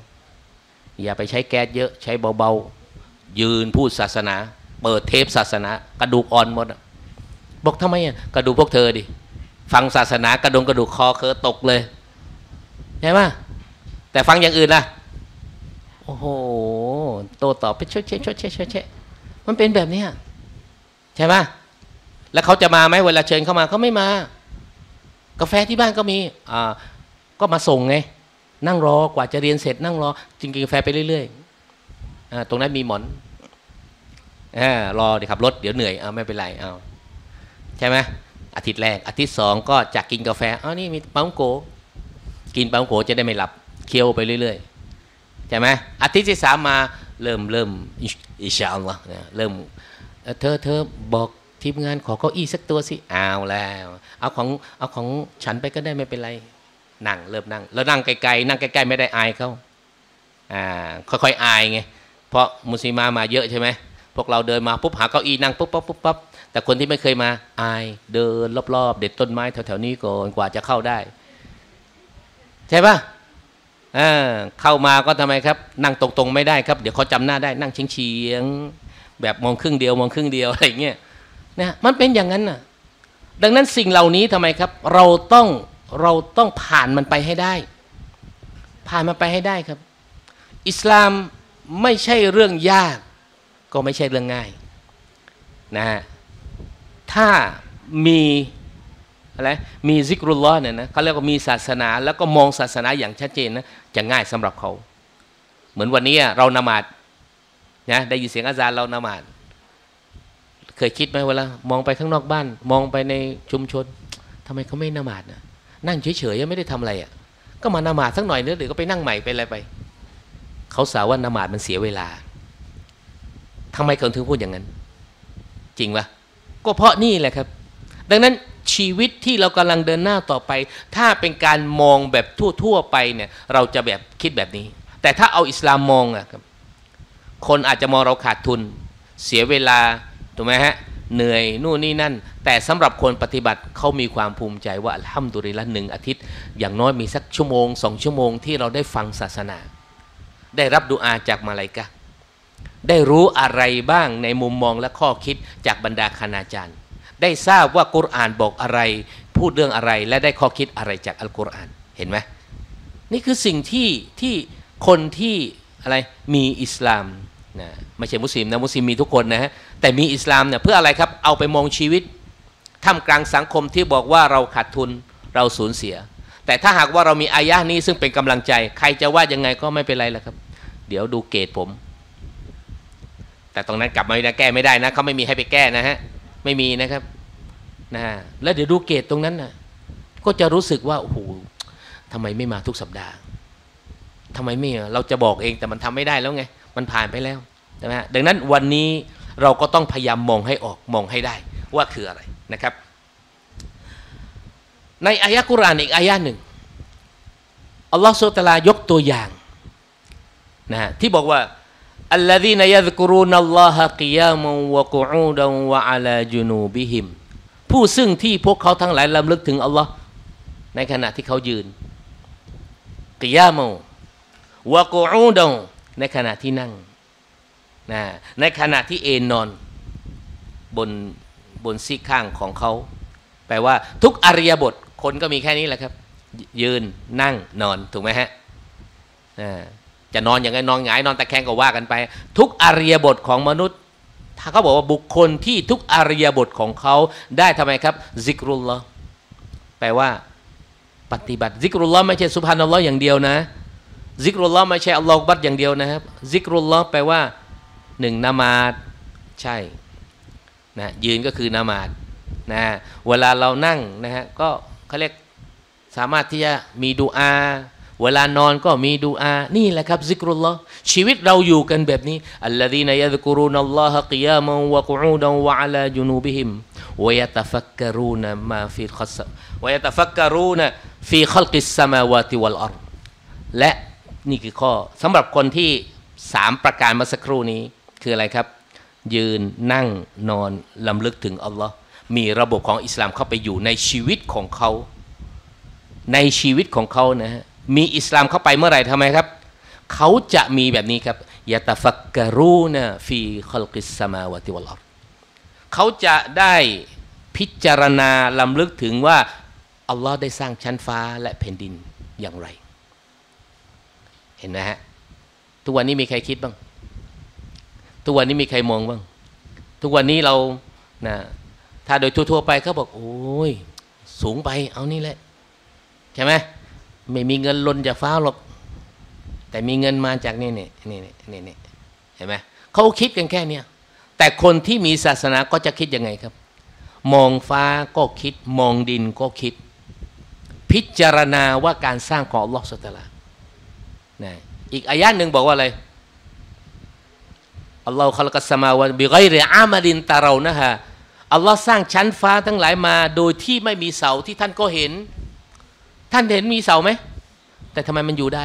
อย่าไปใช้แก๊สเยอะใช้เบาๆยืนพูดศาสนาเปิดเทปศาสนากระดูกอ่อนหมดบอกทำไมกระดูกพวกเธอดิฟังศาสนากระดงกระดูกคอเคอตกเลยใช่ไหมแต่ฟังอย่างอื่นล่ะโอ้โหโตต่อไปชดเชะมันเป็นแบบนี้ใช่ไหมแล้วเขาจะมาไหมเวลาเชิญเข้ามาเขาไม่มากาแฟที่บ้านก็มีก็มาส่งไงนั่งรอกว่าจะเรียนเสร็จนั่งรอจริงกินกาแฟไปเรื่อยๆตรงนั้นมีหมอนรอเดี๋ยวขับรถเดี๋ยวเหนื่อยไม่เป็นไรเอาใช่ไหมอาทิตย์แรกอาทิตย์สองก็จะกินกาแฟนี่มีปังโกกินปังโกจะได้ไม่หลับเคี้ยวไปเรื่อยๆใช่ไหมอาทิตย์ที่สามมาเริ่มอิชาอัลลอฮ์เริ่มเธอบอกทีมงานขอเก้าอี้สักตัวสิเอาแล้วเอาของฉันไปก็ได้ไม่เป็นไรนั่งเริ่มนั่งแล้วนั่งไกลๆนั่งใกล้ๆไม่ได้อายเขาค่อยๆอายไงเพราะมุสลิมมาเยอะใช่ไหมพวกเราเดินมาปุ๊บหาเก้าอี้นั่งปุ๊บปั๊บปุ๊บปั๊บแต่คนที่ไม่เคยมาอายเดินรอบๆเด็ดต้นไม้แถวๆนี้ก่อนกว่าจะเข้าได้ใช่ปะเข้ามาก็ทำไมครับนั่งตรงๆไม่ได้ครับเดี๋ยวเขาจำหน้าได้นั่งเฉียงๆแบบมองครึ่งเดียวอะไรเงี้ยนะมันเป็นอย่างนั้นน่ะดังนั้นสิ่งเหล่านี้ทำไมครับเราต้องผ่านมันไปให้ได้ครับอิสลามไม่ใช่เรื่องยากก็ไม่ใช่เรื่องง่ายนะถ้ามีอะไรมีซิกรุลลอฮ์เนี่ยนะเขาเรียกว่ามีศาสนาแล้วก็มองศาสนาอย่างชัดเจนนะจะง่ายสำหรับเขาเหมือนวันนี้เรานมาดนะได้ยินเสียงอาซานเรานมาดเคยคิดไหมเวลามองไปข้างนอกบ้านมองไปในชุมชนทำไมเขาไม่นมาดนะนั่งเฉยๆยังไม่ได้ทำอะไรก็มานมาดสักหน่อยนึกเดี๋ยวก็ไปนั่งใหม่ไปอะไรไปเขาสาว่านมาดมันเสียเวลาทำไมเขาถึงพูดอย่างนั้นจริงปะก็เพราะนี่แหละครับดังนั้นชีวิตที่เรากำลังเดินหน้าต่อไปถ้าเป็นการมองแบบทั่วๆไปเนี่ยเราจะแบบคิดแบบนี้แต่ถ้าเอาอิสลามมองครับคนอาจจะมองเราขาดทุนเสียเวลาถูกไหมฮะเหนื่อยนู่นนี่นั่นแต่สำหรับคนปฏิบัติเขามีความภูมิใจว่าอัลฮัมดุลิลละห์1 อาทิตย์อย่างน้อยมีสักชั่วโมง2 ชั่วโมงที่เราได้ฟังศาสนา ได้รับดุอาจากมาลาอิกะฮ์ได้รู้อะไรบ้างในมุมมองและข้อคิดจากบรรดาคณาจารย์ได้ทราบว่ากุรอานบอกอะไรพูดเรื่องอะไรและได้ข้อคิดอะไรจากอัลกุรอานเห็นไหมนี่คือสิ่งที่คนที่อะไรมีอิสลามนะไม่ใช่มุสลิมนะมุสลิมมีทุกคนนะฮะแต่มีอิสลามเนี่ยเพื่ออะไรครับเอาไปมองชีวิตท่ามกลางสังคมที่บอกว่าเราขาดทุนเราสูญเสียแต่ถ้าหากว่าเรามีอายะห์นี้ซึ่งเป็นกำลังใจใครจะว่ายังไงก็ไม่เป็นไรละครับเดี๋ยวดูเกรดผมแต่ตรงนั้นกลับมาแก้ไม่ได้นะเขาไม่มีให้ไปแก้นะฮะไม่มีนะครับนะแล้วเดี๋ยวดูเกรดตรงนั้นนะก็จะรู้สึกว่าโอ้โหทำไมไม่มาทุกสัปดาห์ทำไมไม่เราจะบอกเองแต่มันทำไม่ได้แล้วไงมันผ่านไปแล้วใช่ไหมฮะดังนั้นวันนี้เราก็ต้องพยายามมองให้ออกมองให้ได้ว่าคืออะไรนะครับในอายะกุรอานอีกอายะหนึ่งอัลลอฮฺซุบฮานะฮูวะตะอาลายกตัวอย่างนะฮะที่บอกว่าالذين يذكرون الله قياما وقعودا وعلى جنوبهم ผู้ซึ่งที่พวกเขาทั้งหลายรำลึกถึงอัลลอฮ์ในขณะที่เขายืนกิยามูวะกูอูดในขณะที่นั่งนะในขณะที่เอนนอนบนซี่ข้างของเขาแปลว่าทุกอริยบทคนก็มีแค่นี้แหละครับยืนนั่งนอนถูกไหมฮะจะนอนอย่างไรนอนหงายนอนตะแคงก็ว่ากันไปทุกอริยบทของมนุษย์ถ้าเขาบอกว่าบุคคลที่ทุกอริยบทของเขาได้ทำไมครับซิกรุลลอฮ์แปลว่าปฏิบัติซิกรุลลอฮ์ไม่ใช่ซุบฮานัลลอฮ์อย่างเดียวนะซิกรุลลอฮ์ไม่ใช่อัลลอฮฺอักบัรอย่างเดียวนะครับซิกรุลลอฮ์แปลว่าหนึ่งนามาดใช่นะยืนก็คือนามาดนะเวลาเรานั่งนะฮะก็เขาเรียกสามารถที่จะมีดูอาเวลานอนก็มีดูอานี่แหละครับซิกรุลลอฮ์ชีวิตเราอยู่กันแบบนี้อัลลอฮีนะยัซกุรูนัลลอฮะกิยามันวะกูอูดันวะอะลาจุนูบิฮิมวะยะตะฟักกะรูนะมาฟีลคัสวะยะตะฟักกะรูนะฟีคัลกิสสมาวาติวัลอัรฎ์และนี่คือข้อสำหรับคนที่3ประการเมื่อสักครู่นี้คืออะไรครับยืนนั่งนอนลำลึกถึงอัลลอฮ์มีระบบของอิสลามเข้าไปอยู่ในชีวิตของเขาในชีวิตของเขานะฮะมีอิสลามเข้าไปเมื่อไหร่ทำไมครับเขาจะมีแบบนี้ครับยะตะฟักกะรูนะฟีคัลกิสสมาวะติวัลอัรฎ์เขาจะได้พิจารณาลำลึกถึงว่าอัลลอฮ์ได้สร้างชั้นฟ้าและแผ่นดินอย่างไรเห็นไหมฮะทุกวันนี้มีใครคิดบ้างทุกวันนี้มีใครมองบ้างทุกวันนี้เรานะถ้าโดยทั่วๆไปเขาบอกโอ้ยสูงไปเอานี่แหละใช่ไหมไม่มีเงินล้นจากฟ้าหรอกแต่มีเงินมาจากนี่เนี่ยนี่เห็นไหมเขาคิดกันแค่เนี้ยแต่คนที่มีศาสนาก็จะคิดยังไงครับมองฟ้าก็คิดมองดินก็คิดพิจารณาว่าการสร้างของอัลลอฮฺซุบฮานะฮูวะตะอาลานะอีกอายะหนึ่งบอกว่าอะไรอัลลอฮฺขลักสมาวะบิไกริอามาดินตะเรานะฮะอัลลอฮฺสร้างชั้นฟ้าทั้งหลายมาโดยที่ไม่มีเสาที่ท่านก็เห็นท่านเห็นมีเสาไหมแต่ทำไมมันอยู่ได้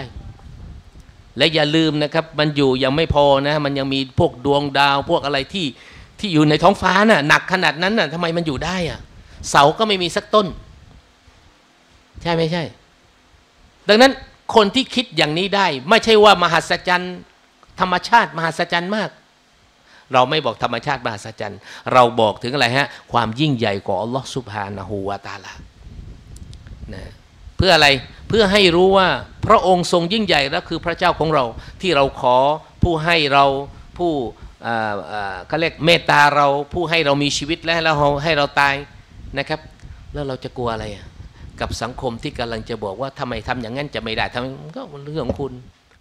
และอย่าลืมนะครับมันอยู่ยังไม่พอนะมันยังมีพวกดวงดาวพวกอะไรที่อยู่ในท้องฟ้าน่ะหนักขนาดนั้นน่ะทำไมมันอยู่ได้อ่ะเสาก็ไม่มีสักต้นใช่ไม่ใช่ดังนั้นคนที่คิดอย่างนี้ได้ไม่ใช่ว่ามหัศจรรย์ธรรมชาติมหัศจรรย์มากเราไม่บอกธรรมชาติมหัศจรรย์เราบอกถึงอะไรฮะความยิ่งใหญ่ของอัลลอฮฺซุบฮานะฮูวะตะอาลานะเพื่ออะไรเพื่อให้รู้ว่าพระองค์ทรงยิ่งใหญ่และคือพระเจ้าของเราที่เราขอผู้ให้เราผู้เขาเรียกเมตตาเราผู้ให้เรามีชีวิตและให้เราตายนะครับแล้วเราจะกลัวอะไรกับสังคมที่กำลังจะบอกว่าทำไมทำอย่างนั้นจะไม่ได้ทำก็เรื่องของคุณ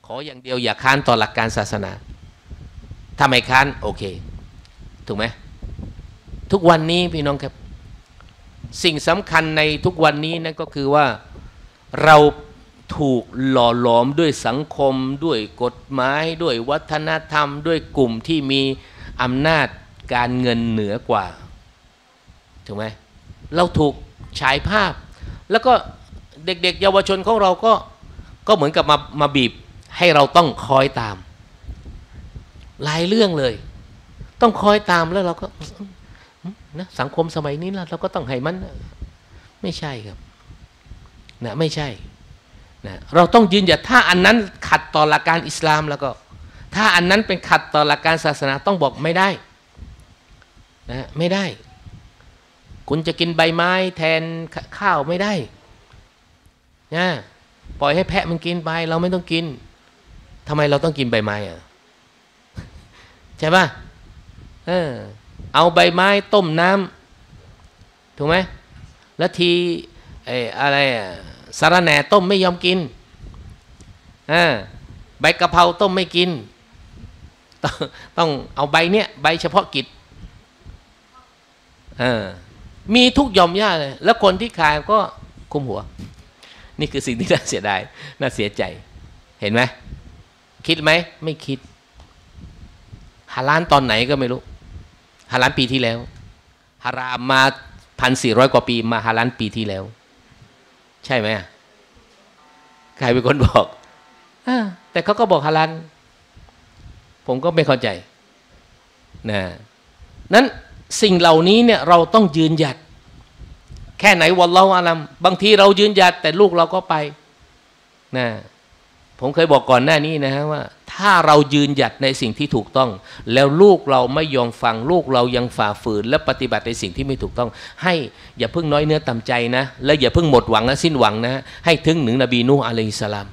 ขออย่างเดียวอย่าค้านต่อหลักการศาสนาทำไมค้านโอเคถูกไหมทุกวันนี้พี่น้องครับสิ่งสำคัญในทุกวันนี้นั่นก็คือว่าเราถูกหล่อหลอมด้วยสังคมด้วยกฎหมายด้วยวัฒนธรรมด้วยกลุ่มที่มีอำนาจการเงินเหนือกว่าถูกไหมเราถูกฉายภาพแล้วก็เด็กๆเยาวชนของเราก็เหมือนกับมาบีบให้เราต้องคอยตามหลายเรื่องเลยต้องคอยตามแล้วเราก็นะสังคมสมัยนี้เราก็ต้องให้มันไม่ใช่ครับนะไม่ใช่ เราต้องยืนหยัดถ้าอันนั้นขัดต่อหลักการอิสลามแล้วก็ถ้าอันนั้นเป็นขัดต่อหลักการศาสนาต้องบอกไม่ได้นะไม่ได้คุณจะกินใบไม้แทนข้าวไม่ได้นะปล่อยให้แพะมันกินไปเราไม่ต้องกินทำไมเราต้องกินใบไม้อ่ะใช่ป่ะเอาใบไม้ต้มน้ำถูกไหมแล้วทีอะไรอ่ะสาระแหน่ต้มไม่ยอมกินใบกะเพราต้มไม่กินต้องเอาใบเนี้ยใบเฉพาะกิจมีทุกยอมย่าเลยแล้วคนที่ขายก็คุมหัวนี่คือสิ่งที่น่าเสียดายน่าเสียใจเห็นไหมคิดไหมไม่คิดฮาลาลตอนไหนก็ไม่รู้ฮาลาลปีที่แล้วฮารามมา1400 กว่าปีมาฮาลาลปีที่แล้วใช่ไหมใครเป็นคนบอกแต่เขาก็บอกฮาลาลผมก็ไม่เข้าใจนะนั้นสิ่งเหล่านี้เนี่ยเราต้องยืนหยัดแค่ไหนวัลลอฮุอาลัมบางทีเรายืนหยัดแต่ลูกเราก็ไปนะผมเคยบอกก่อนหน้านี้นะฮะว่าถ้าเรายืนหยัดในสิ่งที่ถูกต้องแล้วลูกเราไม่ยอมฟังลูกเรายังฝ่าฝืนและปฏิบัติในสิ่งที่ไม่ถูกต้องให้อย่าเพิ่งน้อยเนื้อต่ำใจนะและอย่าเพิ่งหมดหวังและสิ้นหวังนะให้ถึงหนึ่งนบีนูฮ์อะลัยฮิสสลาม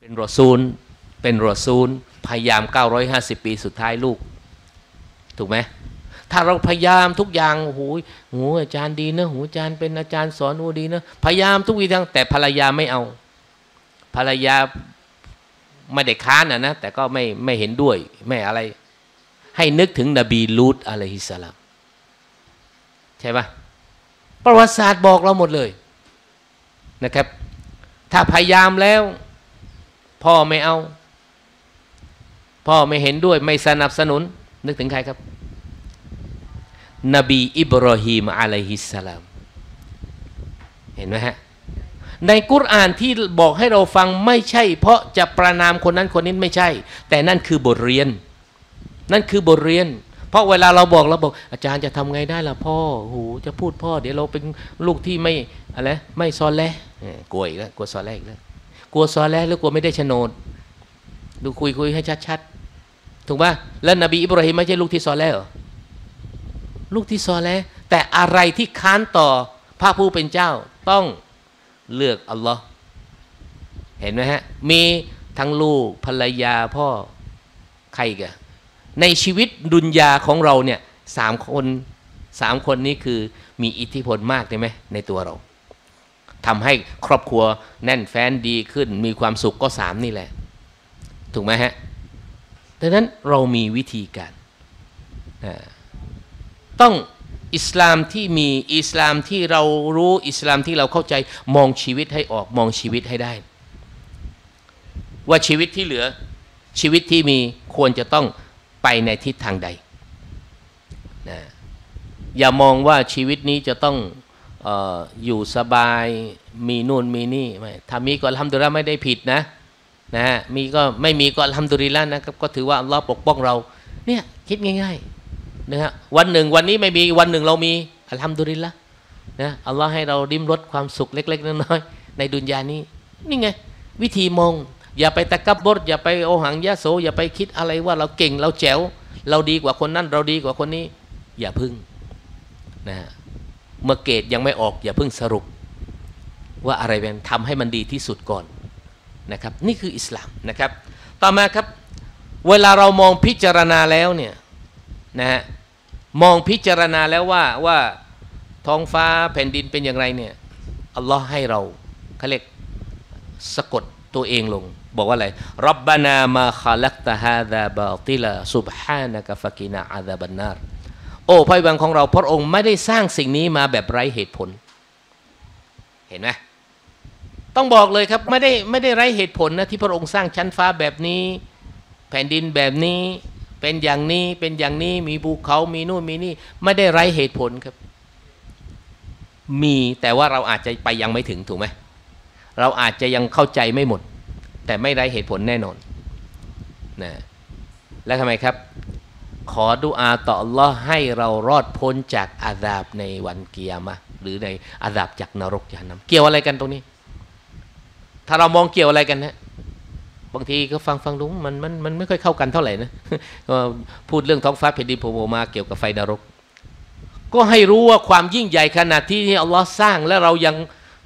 เป็นรอซูลพยายาม950ปีสุดท้ายลูกถูกไหมถ้าเราพยายามทุกอย่างโอ้โหอาจารย์ดีนะโหอาจารย์เป็นอาจารย์สอนโอ้ดีนะพยายามทุกวิธีแต่ภรรยาไม่เอาภรรยาไม่ได้ค้านนะแต่ก็ไม่เห็นด้วยไม่อะไรให้นึกถึงนบีลูตอะลัยฮิสสลามใช่ปะประวัติศาสตร์บอกเราหมดเลยนะครับถ้าพยายามแล้วพ่อไม่เอาพ่อไม่เห็นด้วยไม่สนับสนุนนึกถึงใครครับนบีอิบรอฮีมอะลัยฮิสสลามเห็นไหมฮะในกุรอานที่บอกให้เราฟังไม่ใช่เพราะจะประนามคนนั้นคนนี้ไม่ใช่แต่นั่นคือบทเรียนเพราะเวลาเราบอกอาจารย์จะทำไงได้ล่ะพ่อโหจะพูดพ่อเดี๋ยวเราเป็นลูกที่ไม่อะไรไม่ซอลแลห์กลัวอีกแล้วกลัวซอลแลห์อีกแล้วกลัวซอลแลห์หรือกลัวไม่ได้โฉนดดูคุยให้ชัดๆถูกป่ะแล้วนบีอิบรอฮีมไม่ใช่ลูกที่ซอลแลห์เหรอลูกที่ซอลแลห์แต่อะไรที่ค้านต่อพระผู้เป็นเจ้าต้องเลือกอัลลอฮ์เห็นไหมฮะมีทั้งลูกภรรยาพ่อใครกันในชีวิตดุนยาของเราเนี่ยสามคนนี้คือมีอิทธิพลมากใช่ไหมในตัวเราทำให้ครอบครัวแน่นแฟ้นดีขึ้นมีความสุขก็3นี่แหละถูกไหมฮะดังนั้นเรามีวิธีการต้องอิสลามที่มีอิสลามที่เรารู้อิสลามที่เราเข้าใจมองชีวิตให้ออกมองชีวิตให้ได้ว่าชีวิตที่เหลือชีวิตที่มีควรจะต้องไปในทิศทางใดนะอย่ามองว่าชีวิตนี้จะต้องอยู่สบายมีนู่นมีนี่ไม่ถ้ามีก็อัลฮัมดุลิลละห์ไม่ได้ผิดนะมีก็ไม่มีก็อัลฮัมดุลิลละห์นะครับก็ถือว่าอัลลอฮ์ปกป้องเราเนี่ยคิดง่ายๆนะฮะวันหนึ่งวันนี้ไม่มีวันหนึ่งเรามีอัลฮัมดุลิลละห์นะอัลลอฮ์ให้เราริมรถความสุขเล็กๆน้อยๆในดุนยานี้นี่ไงวิธีมองอย่าไปตะกับบดอย่าไปโอหังยะโสอย่าไปคิดอะไรว่าเราเก่งเราแจ๋วเราดีกว่าคนนั้นเราดีกว่าคนนี้อย่าพึ่งนะฮะเมื่อเกรดยังไม่ออกอย่าพึ่งสรุปว่าอะไรเป็นทำให้มันดีที่สุดก่อนนะครับนี่คืออิสลามนะครับต่อมาครับเวลาเรามองพิจารณาแล้วเนี่ยนะฮะมองพิจารณาแล้วว่าท้องฟ้าแผ่นดินเป็นอย่างไรเนี่ยอัลลอฮ์ให้เราเขาเรียกสะกดตัวเองลงบอกว่าอะไรรับบานามาคาลักตะฮาดะบาติลาซุบฮานะกะฟะกินาอาซาบันนารโอ้พระบิดาของเราพระองค์ไม่ได้สร้างสิ่งนี้มาแบบไร้เหตุผลเห็นไหมต้องบอกเลยครับไม่ได้ไร้เหตุผลนะที่พระองค์สร้างชั้นฟ้าแบบนี้แผ่นดินแบบนี้เป็นอย่างนี้มีภูเขามีนู่นมีนี่ไม่ได้ไร้เหตุผลครับมีแต่ว่าเราอาจจะไปยังไม่ถึงถูกไหมเราอาจจะยังเข้าใจไม่หมดแต่ไม่ไร้เหตุผลแน่นอนนะแล้วทำไมครับขอดุอาต่ออัลลอฮ์ให้เรารอดพ้นจากอาซาบในวันกิยามะห์หรือในอาซาบจากนรกยะฮันนัมเกี่ยวอะไรกันตรงนี้ ถ้าเรามองเกี่ยวอะไรกันนะบางทีก็ฟังลุงมันไม่ค่อยเข้ากันเท่าไหร่นะพูดเรื่องท้องฟ้าแผ่นดินโผล่มาเกี่ยวกับไฟนรกก็ให้รู้ว่าความยิ่งใหญ่ขนาดที่อัลลอฮ์สร้างและเรายัง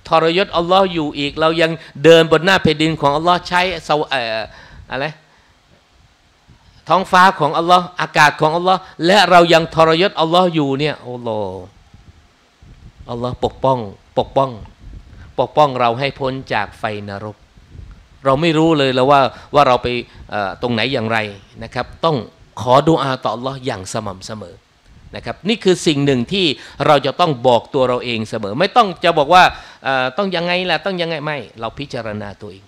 ทรยศอัลลอฮ์อยู่อีกเรายังเดินบนหน้าแผ่นดินของอัลลอฮ์ใช้อะไรท้องฟ้าของอัลลอฮ์อากาศของอัลลอฮ์และเรายังทรยศอัลลอฮ์อยู่เนี่ยโอ้โหอัลลอฮ์ปกป้องเราให้พ้นจากไฟนรกเราไม่รู้เลยแล้วว่าเราไปตรงไหนอย่างไรนะครับต้องขอดุอาต่ออัลลอฮ์อย่างสม่ำเสมอนะครับนี่คือสิ่งหนึ่งที่เราจะต้องบอกตัวเราเองเสมอไม่ต้องจะบอกว่าต้องยังไงล่ะต้องยังไงไม่เราพิจารณาตัวเอง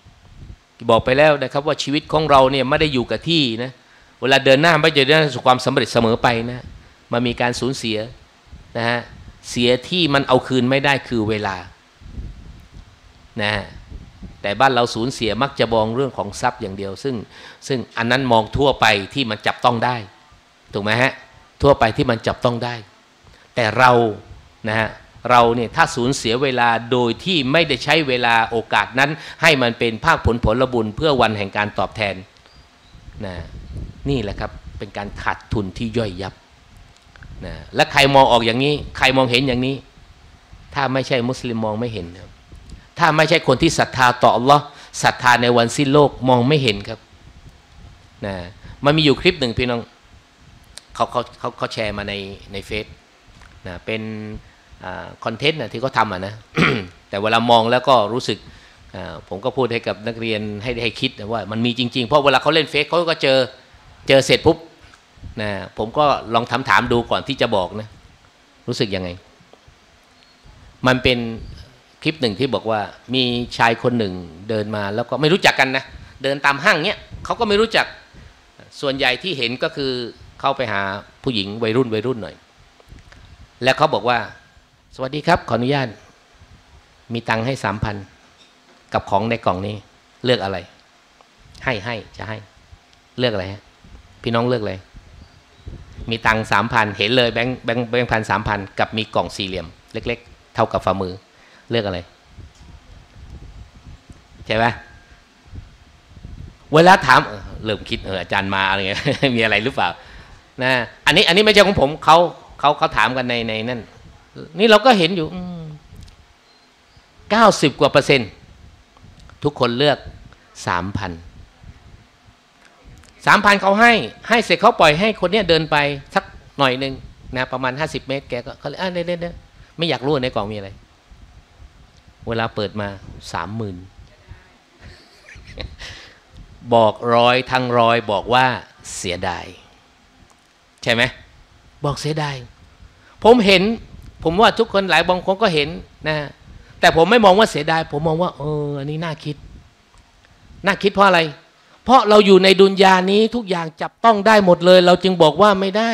บอกไปแล้วนะครับว่าชีวิตของเราเนี่ยไม่ได้อยู่กับที่นะเวลาเดินหน้าไม่จะเดินสู่ความสำเร็จเสมอไปนะมันมีการสูญเสียนะฮะเสียที่มันเอาคืนไม่ได้คือเวลานะแต่บ้านเราสูญเสียมักจะมองเรื่องของทรัพย์อย่างเดียวซึ่งอันนั้นมองทั่วไปที่มันจับต้องได้ถูกไหมฮะทั่วไปที่มันจับต้องได้แต่เรานะฮะเราเนี่ยถ้าสูญเสียเวลาโดยที่ไม่ได้ใช้เวลาโอกาสนั้นให้มันเป็นภาคผลบุญเพื่อวันแห่งการตอบแทนนะนี่แหละครับเป็นการขาดทุนที่ย่อยยับนะและใครมองออกอย่างนี้ใครมองเห็นอย่างนี้ถ้าไม่ใช่มุสลิมมองไม่เห็นครับถ้าไม่ใช่คนที่ศรัทธาต่ออัลลอฮ์ศรัทธาในวันสิ้นโลกมองไม่เห็นครับนะมันมีอยู่คลิปหนึ่งพี่น้องเขาแชร์มาในเฟซนะเป็นคอนเทนต์นะที่เขาทำนะ แต่เวลามองแล้วก็รู้สึกผมก็พูดให้กับนักเรียนให้คิดนะว่ามันมีจริงๆเพราะเวลาเขาเล่นเฟซเขาก็เจอเสร็จปุ๊บนะผมก็ลองถามดูก่อนที่จะบอกนะรู้สึกยังไงมันเป็นคลิปหนึ่งที่บอกว่ามีชายคนหนึ่งเดินมาแล้วก็ไม่รู้จักกันนะเดินตามห้างเนี้ยเขาก็ไม่รู้จักส่วนใหญ่ที่เห็นก็คือเข้าไปหาผู้หญิงวัยรุ่นหน่อยแล้วเขาบอกว่าสวัสดีครับขออนุญาตมีตังค์ให้ 3,000 กับของในกล่องนี้เลือกอะไรให้เลือกอะไรฮะพี่น้องเลือกอะไรมีตังค์ 3,000 เห็นเลยแบงค์พัน 3,000 กับมีกล่องสี่เหลี่ยมเล็กๆเท่ากับฝ่ามือเลือกอะไรใช่ไหมเวลาถามเริ่มคิดอาจารย์มาอะไรเงี้ย มีอะไรหรือเปล่านะอันนี้ไม่ใช่ของผมเขาถามกันในนั่นนี่เราก็เห็นอยู่90% กว่าทุกคนเลือก 3,000 เขาให้เสร็จเขาปล่อยให้คนเนี้ยเดินไปสักหน่อยหนึ่งนะประมาณ50 เมตรแกก็เขาเลยเด้อไม่อยากรู้ในกล่องมีอะไรเวลาเปิดมา 30,000 บอก100 ทั้ง 100บอกว่าเสียดายใช่ไหมบอกเสียดายผมเห็นผมว่าทุกคนหลายบางคนก็เห็นนะแต่ผมไม่มองว่าเสียดายผมมองว่าอันนี้น่าคิดเพราะอะไรเพราะเราอยู่ในดุนยานี้ทุกอย่างจับต้องได้หมดเลยเราจึงบอกว่าไม่ได้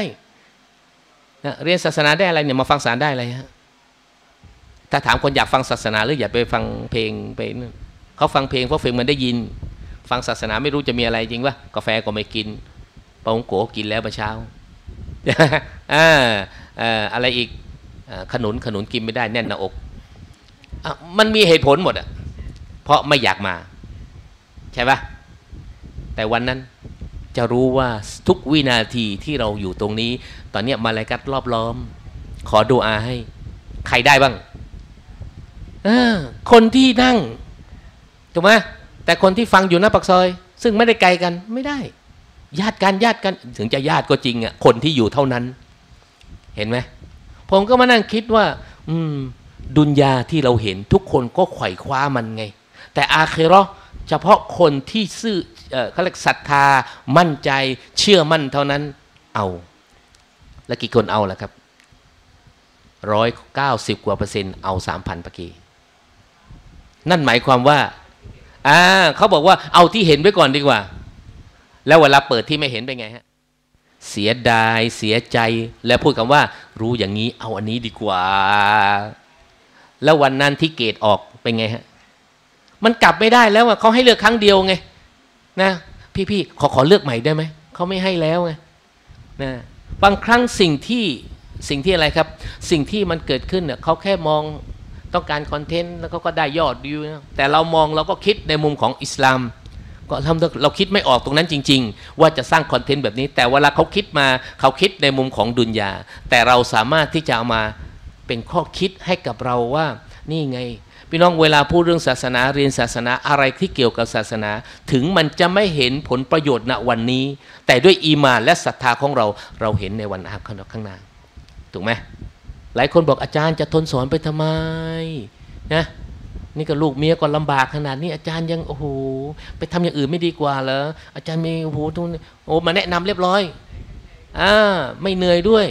นะเรียนศาสนาได้อะไรเนี่ยมาฟังศาสนาได้อะไรฮะถ้าถามคนอยากฟังศาสนาหรืออยากไปฟังเพลงไปเขาฟังเพลงเพราะเพลงมันได้ยินฟังศาสนาไม่รู้จะมีอะไรจริงวะกาแฟก็ไม่กินปลาหงโกกินแล้วเมื่อเช้า อะไรอีกขนุนกินไม่ได้แน่นหน้าอกมันมีเหตุผลหมดอ่ะเพราะไม่อยากมาใช่ปะแต่วันนั้นจะรู้ว่าทุกวินาทีที่เราอยู่ตรงนี้ตอนนี้มาลาอิกะฮ์รอบล้อมขอดุอาให้ใครได้บ้างคนที่นั่งถูกไหมแต่คนที่ฟังอยู่หน้าปากซอยซึ่งไม่ได้ไกลกันไม่ได้ญาติกันถึงจะญาติก็จริงอ่ะคนที่อยู่เท่านั้นเห็นไหมผมก็มานั่งคิดว่าดุนยาที่เราเห็นทุกคนก็ไขว่คว้ามันไงแต่อาคิเราะห์เฉพาะคนที่ซื่อเขาเรียกศรัทธามั่นใจเชื่อมั่นเท่านั้นเอาแล้วกี่คนเอาล่ะครับ190 กว่า% เอา 3,000 ปะกีนั่นหมายความว่าเขาบอกว่าเอาที่เห็นไว้ก่อนดีกว่าแล้วเวลาเปิดที่ไม่เห็นเป็นไงฮะเสียดายเสียใจและพูดคำว่ารู้อย่างนี้เอาอันนี้ดีกว่าแล้ววันนั้นที่เกรดออกเป็นไงฮะมันกลับไม่ได้แล้วเขาให้เลือกครั้งเดียวไงนะพี่ขอเลือกใหม่ได้ไหมเขาไม่ให้แล้วไงนะบางครั้งสิ่งที่อะไรครับสิ่งที่มันเกิดขึ้นเนี่ยเขาแค่มอง ต้องการคอนเทนต์แล้วเขาก็ได้ยอดวิวแต่เรามองเราก็คิดในมุมของอิสลามก็เราคิดไม่ออกตรงนั้นจริงๆว่าจะสร้างคอนเทนต์แบบนี้แต่เวลาเขาคิดมาเขาคิดในมุมของดุนยาแต่เราสามารถที่จะเอามาเป็นข้อคิดให้กับเราว่านี่ไงพี่น้องเวลาพูดเรื่องศาสนาเรียนศาสนาอะไรที่เกี่ยวกับศาสนาถึงมันจะไม่เห็นผลประโยชน์ณวันนี้แต่ด้วยอีมานและศรัทธาของเราเห็นในวันข้างหน้าถูกไหมหลายคนบอกอาจารย์จะทนสอนไปทำไมนะนี่ก็ลูกเมียก็ลำบากขนาดนี้อาจารย์ยังโอ้โหไปทำอย่างอื่นไม่ดีกว่าเหรออาจารย์มีโอ้โหทุนโอ้มาแนะนำเรียบร้อยไม่เหนื่อยด้วย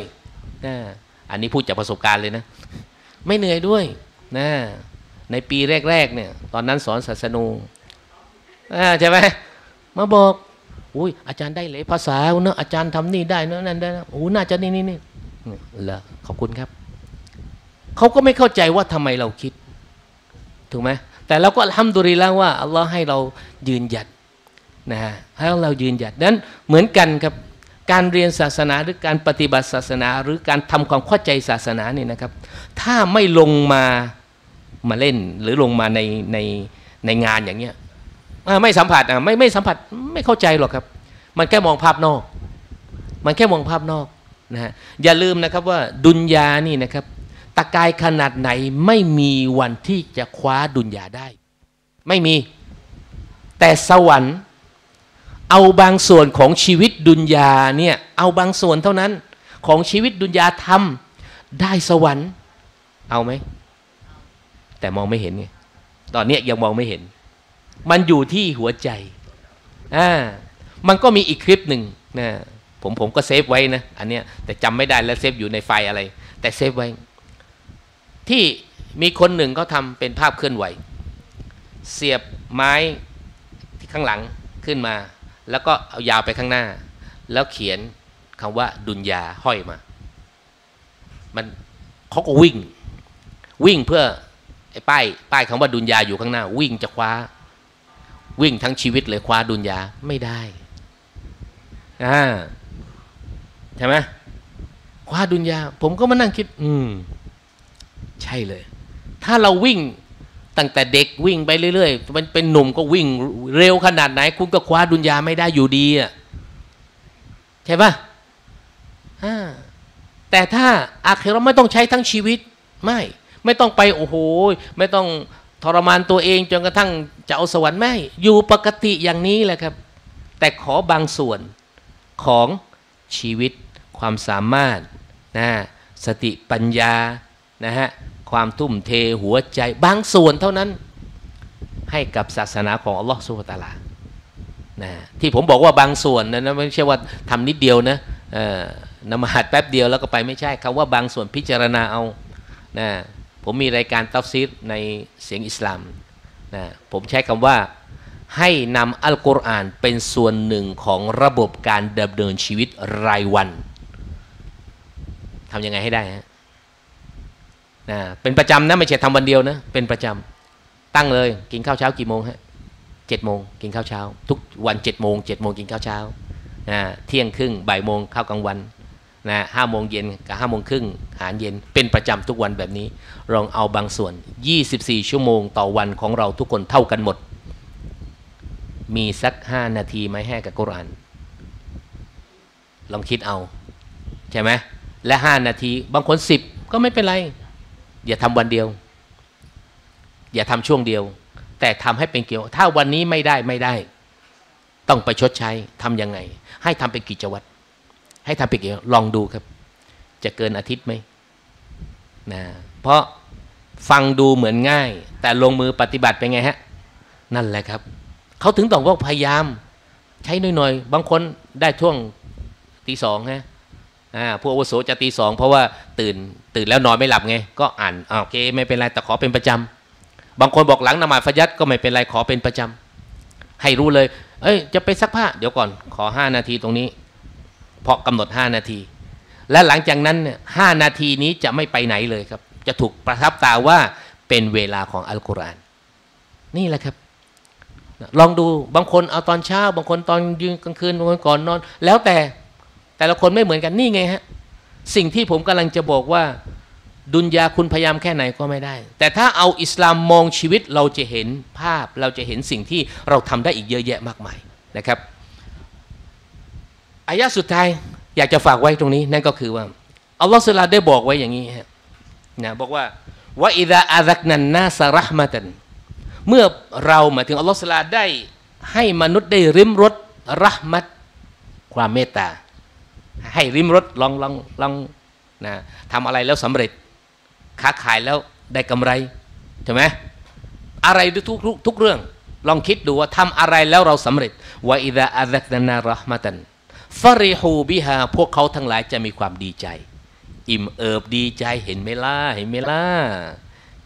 อันนี้พูดจากประสบการณ์เลยนะไม่เหนื่อยด้วยนะในปีแรกๆเนี่ยตอนนั้นสอนศาสนูใช่ไหมมาบอกอุ้ยอาจารย์ได้เหลยภาษาเนอะอาจารย์ทำนี่ได้เนอะนั่นได้โอ้น่าจะนี่เหรอขอบคุณครับเขาก็ไม่เข้าใจว่าทำไมเราคิดถูกไหมแต่เราก็อัลฮัมดุลิลละห์ว่าอัลลอฮ์ให้เรายืนหยัดนะฮะให้เรายืนหยัดนั้นเหมือนกันครับการเรียนศาสนาหรือการปฏิบัติศาสนาหรือการทำความเข้าใจศาสนานี่นะครับถ้าไม่ลงมาเล่นหรือลงมาในงานอย่างเงี้ยไม่สัมผัสไม่สัมผัสไม่เข้าใจหรอกครับมันแค่มองภาพนอกนะฮะอย่าลืมนะครับว่าดุนยานี่นะครับตะกายขนาดไหนไม่มีวันที่จะคว้าดุนยาได้ไม่มีแต่สวรรค์เอาบางส่วนของชีวิตดุนยาเนี่ยเอาบางส่วนเท่านั้นของชีวิตดุนยาทำได้สวรรค์เอาไหมแต่มองไม่เห็นไงตอนนี้ยังมองไม่เห็นมันอยู่ที่หัวใจมันก็มีอีกคลิปหนึ่งนะผมก็เซฟไว้นะอันเนี้ยแต่จำไม่ได้แล้วเซฟอยู่ในไฟล์อะไรแต่เซฟไว้ที่มีคนหนึ่งเขาทำเป็นภาพเคลื่อนไหวเสียบไม้ที่ข้างหลังขึ้นมาแล้วก็เอายาวไปข้างหน้าแล้วเขียนคำว่าดุนยาห้อยมามันเขาก็วิ่งเพื่อไอ้ป้ายคำว่าดุนยาอยู่ข้างหน้าวิ่งจะคว้าวิ่งทั้งชีวิตเลยคว้าดุนยาไม่ได้ใช่ไหมคว้าดุนยาผมก็มานั่งคิดใช่เลยถ้าเราวิ่งตั้งแต่เด็กวิ่งไปเรื่อยๆมันเป็นหนุ่มก็วิ่งเร็วขนาดไหนคุณก็คว้าดุนยาไม่ได้อยู่ดีอ่ะใช่ป่ะแต่ถ้าอาคิเราไม่ต้องใช้ทั้งชีวิตไม่ต้องไปโอ้โหไม่ต้องทรมานตัวเองจนกระทั่งจะเอาสวรรค์ไม่อยู่ปกติอย่างนี้แหละครับแต่ขอบางส่วนของชีวิตความสามารถนะสติปัญญานะฮะความทุ่มเทหัวใจบางส่วนเท่านั้นให้กับศาสนาของอัลลอฮฺซุบฮานะฮูวะตะอาลานะที่ผมบอกว่าบางส่วนนะไม่ใช่ว่าทำนิดเดียวนะนมาหัดแป๊บเดียวแล้วก็ไปไม่ใช่คำว่าบางส่วนพิจารณาเอานะผมมีรายการตัฟซีรในเสียงอิสลามนะผมใช้คำว่าให้นำอัลกุรอานเป็นส่วนหนึ่งของระบบการดำเนินชีวิตรายวันทำยังไงให้ได้ฮะนะเป็นประจำนะไม่ใช่ทำวันเดียวนะเป็นประจำตั้งเลยกินข้าวเช้ากี่โมงฮะ7 โมงกินข้าวเช้าทุกวัน7 โมงกินข้าวเช้านะเที่ยงครึ่งบ่ายโมงข้าวกลางวันนะ5 โมงเย็นกับ5 โมงครึ่งอาหารเย็นเป็นประจำทุกวันแบบนี้ลองเอาบางส่วน24ชั่วโมงต่อวันของเราทุกคนเท่ากันหมดมีสัก5 นาทีไหมให้กับกุรอานลองคิดเอาใช่ไหมและ5 นาทีบางคน10ก็ไม่เป็นไรอย่าทำวันเดียวอย่าทำช่วงเดียวแต่ทำให้เป็นเกี่ยวถ้าวันนี้ไม่ได้ต้องไปชดใช้ทำยังไงให้ทำเป็นกิจวัตรให้ทำไปเกี่ยวลองดูครับจะเกินอาทิตย์ไหมนะเพราะฟังดูเหมือนง่ายแต่ลงมือปฏิบัติเป็นไงฮะนั่นแหละครับเขาถึงต้องพยายามใช้น้อยๆบางคนได้ช่วงตี 2ฮะผู้อาวุโสจะตี 2เพราะว่าตื่นแล้วนอนไม่หลับไงก็อ่านโอเคไม่เป็นไรแต่ขอเป็นประจำบางคนบอกหลังนมาฟัจญัดก็ไม่เป็นไรขอเป็นประจำให้รู้เลยเอ้ยจะไปซักผ้าเดี๋ยวก่อนขอ5 นาทีตรงนี้เพราะกำหนด5 นาทีและหลังจากนั้น5 นาทีนี้จะไม่ไปไหนเลยครับจะถูกประทับตาว่าเป็นเวลาของอัลกุรอานนี่แหละครับลองดูบางคนเอาตอนเช้าบางคนตอนยืนกลางคืนบางคนก่อนนอนแล้วแต่ละคนไม่เหมือนกันนี่ไงฮะสิ่งที่ผมกำลังจะบอกว่า ดุนยาคุณพยายามแค่ไหนก็ไม่ได้แต่ถ้าเอาอิสลามมองชีวิตเราจะเห็นภาพเราจะเห็นสิ่งที่เราทำได้อีกเยอะแยะมากมายนะครับอายะสุดท้ายอยากจะฝากไว้ตรงนี้นั่นก็คือว่าอัลลอฮฺสุลาได้บอกไว้อย่างนี้นะบอกว่าวะอิดะอาซักนันนาสระห์มะตันเมื่อเรามาถึงอัลลอฮฺสุลาได้ให้มนุษย์ได้ริมรสระห์มัตความเมตตาให้ริมรสลองนะทำอะไรแล้วสำเร็จค้าขายแล้วได้กำไรใช่ไหมอะไรทุกเรื่องลองคิดดูว่าทำอะไรแล้วเราสำเร็จวะอิดะอาซักนันนาระห์มะตันฟาริฮูบิฮาพวกเขาทั้งหลายจะมีความดีใจอิ่มเอิบดีใจเห็นไหมล่ะ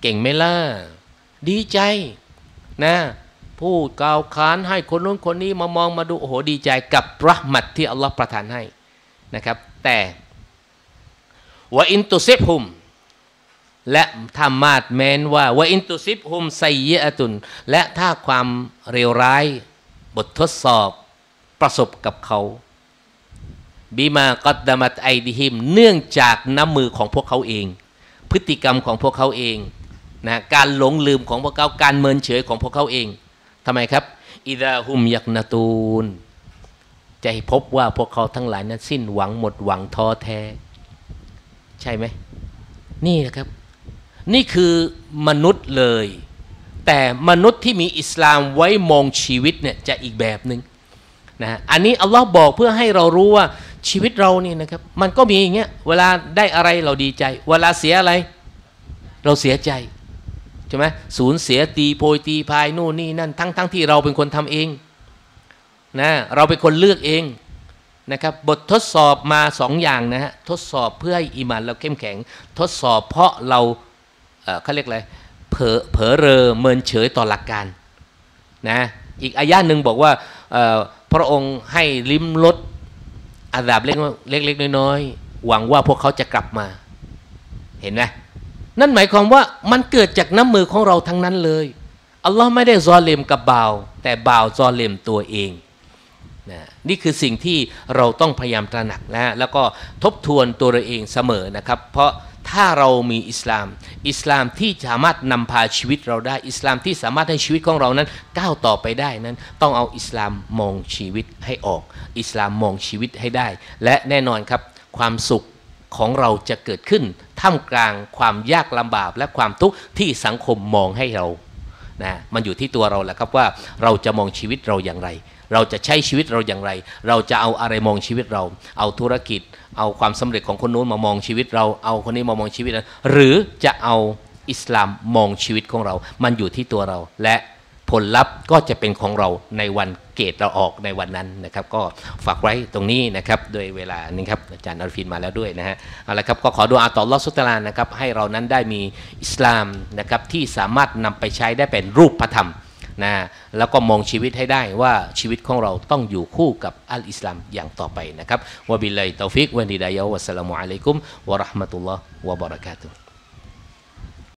เก่งไหมล่ะดีใจนะผู้กล่าวขานให้คนนู้นคนนี้มามองมาดูโอ้โหดีใจกับเราะห์มัตที่อัลลอฮฺประทานให้นะครับแต่วะอินตุซิบฮุมและถ้ามาดแม้นว่าวะอินตุซิบฮุมไซยะตุนและถ้าความเลวร้ายบททดสอบประสบกับเขาบิมากัดดะมัตไอดิฮิมเนื่องจากน้ำมือของพวกเขาเองพฤติกรรมของพวกเขาเองนะการหลงลืมของพวกเขาการเมินเฉยของพวกเขาเองทำไมครับอิดะฮุมยักนาตูนจะพบว่าพวกเขาทั้งหลายนั้นสิ้นหวังหมดหวังท้อแท้ใช่ไหมนี่นะครับนี่คือมนุษย์เลยแต่มนุษย์ที่มีอิสลามไว้มองชีวิตเนี่ยจะอีกแบบหนึ่งนะอันนี้อัลลอฮ์บอกเพื่อให้เรารู้ว่าชีวิตเรานี่นะครับมันก็มีอย่างเงี้ยเวลาได้อะไรเราดีใจเวลาเสียอะไรเราเสียใจใช่ไหมสูญเสียตีโพยตีพายนู่นนี่นั่นทั้งที่เราเป็นคนทำเองนะเราเป็นคนเลือกเองนะครับบททดสอบมาสองอย่างนะฮะทดสอบเพื่อให้อีหม่านเราเข้มแข็งทดสอบเพราะเราเขาเรียกอะไรเผลอเรอเมินเฉยต่อหลักการนะอีกอายะหนึ่งบอกว่าพระองค์ให้ลิ้มรสอาซาบเล็กๆน้อยๆหวังว่าพวกเขาจะกลับมาเห็นไหมนั่นหมายความว่ามันเกิดจากน้ำมือของเราทั้งนั้นเลยอัลลอฮ์ไม่ได้ซอลิมกับบ่าวแต่บ่าวซอลิมตัวเองนะนี่คือสิ่งที่เราต้องพยายามตระหนักนะแล้วก็ทบทวนตัวเราเองเสมอนะครับเพราะถ้าเรามีอิสลามที่สามารถนำพาชีวิตเราได้อิสลามที่สามารถให้ชีวิตของเรานั้นก้าวต่อไปได้นั้นต้องเอาอิสลามมองชีวิตให้ออกอิสลามมองชีวิตให้ได้และแน่นอนครับความสุขของเราจะเกิดขึ้นท่ามกลางความยากลำบากและความทุกข์ที่สังคมมองให้เรานะมันอยู่ที่ตัวเราแหละครับว่าเราจะมองชีวิตเราอย่างไรเราจะใช้ชีวิตเราอย่างไรเราจะเอาอะไรมองชีวิตเราเอาธุรกิจเอาความสำเร็จของคนโน้นมามองชีวิตเราเอาคนนี้มามองชีวิตเราหรือจะเอาอิสลามมองชีวิตของเรามันอยู่ที่ตัวเราและผลลัพธ์ก็จะเป็นของเราในวันเกตเราออกในวันนั้นนะครับก็ฝากไว้ตรงนี้นะครับโดยเวลานี้ครับอาจารย์อัลฟินมาแล้วด้วยนะฮะเอาละครับก็ขอดุอาต่ออัลเลาะห์ซุบฮานะฮูวะตะอาลานะครับให้เรานั้นได้มีอิสลามนะครับที่สามารถนำไปใช้ได้เป็นรูปธรรมนะแล้วก็มองชีวิตให้ได้ว่าชีวิตของเราต้องอยู่คู่กับอัลอิสลามอย่างต่อไปนะครับวะบิลลาฮิตอฟิกวัลฮิดายะฮ์วัสสลามุอะลัยกุมวะเราะห์มะตุลลอฮ์วะบะเราะกาตุฮ์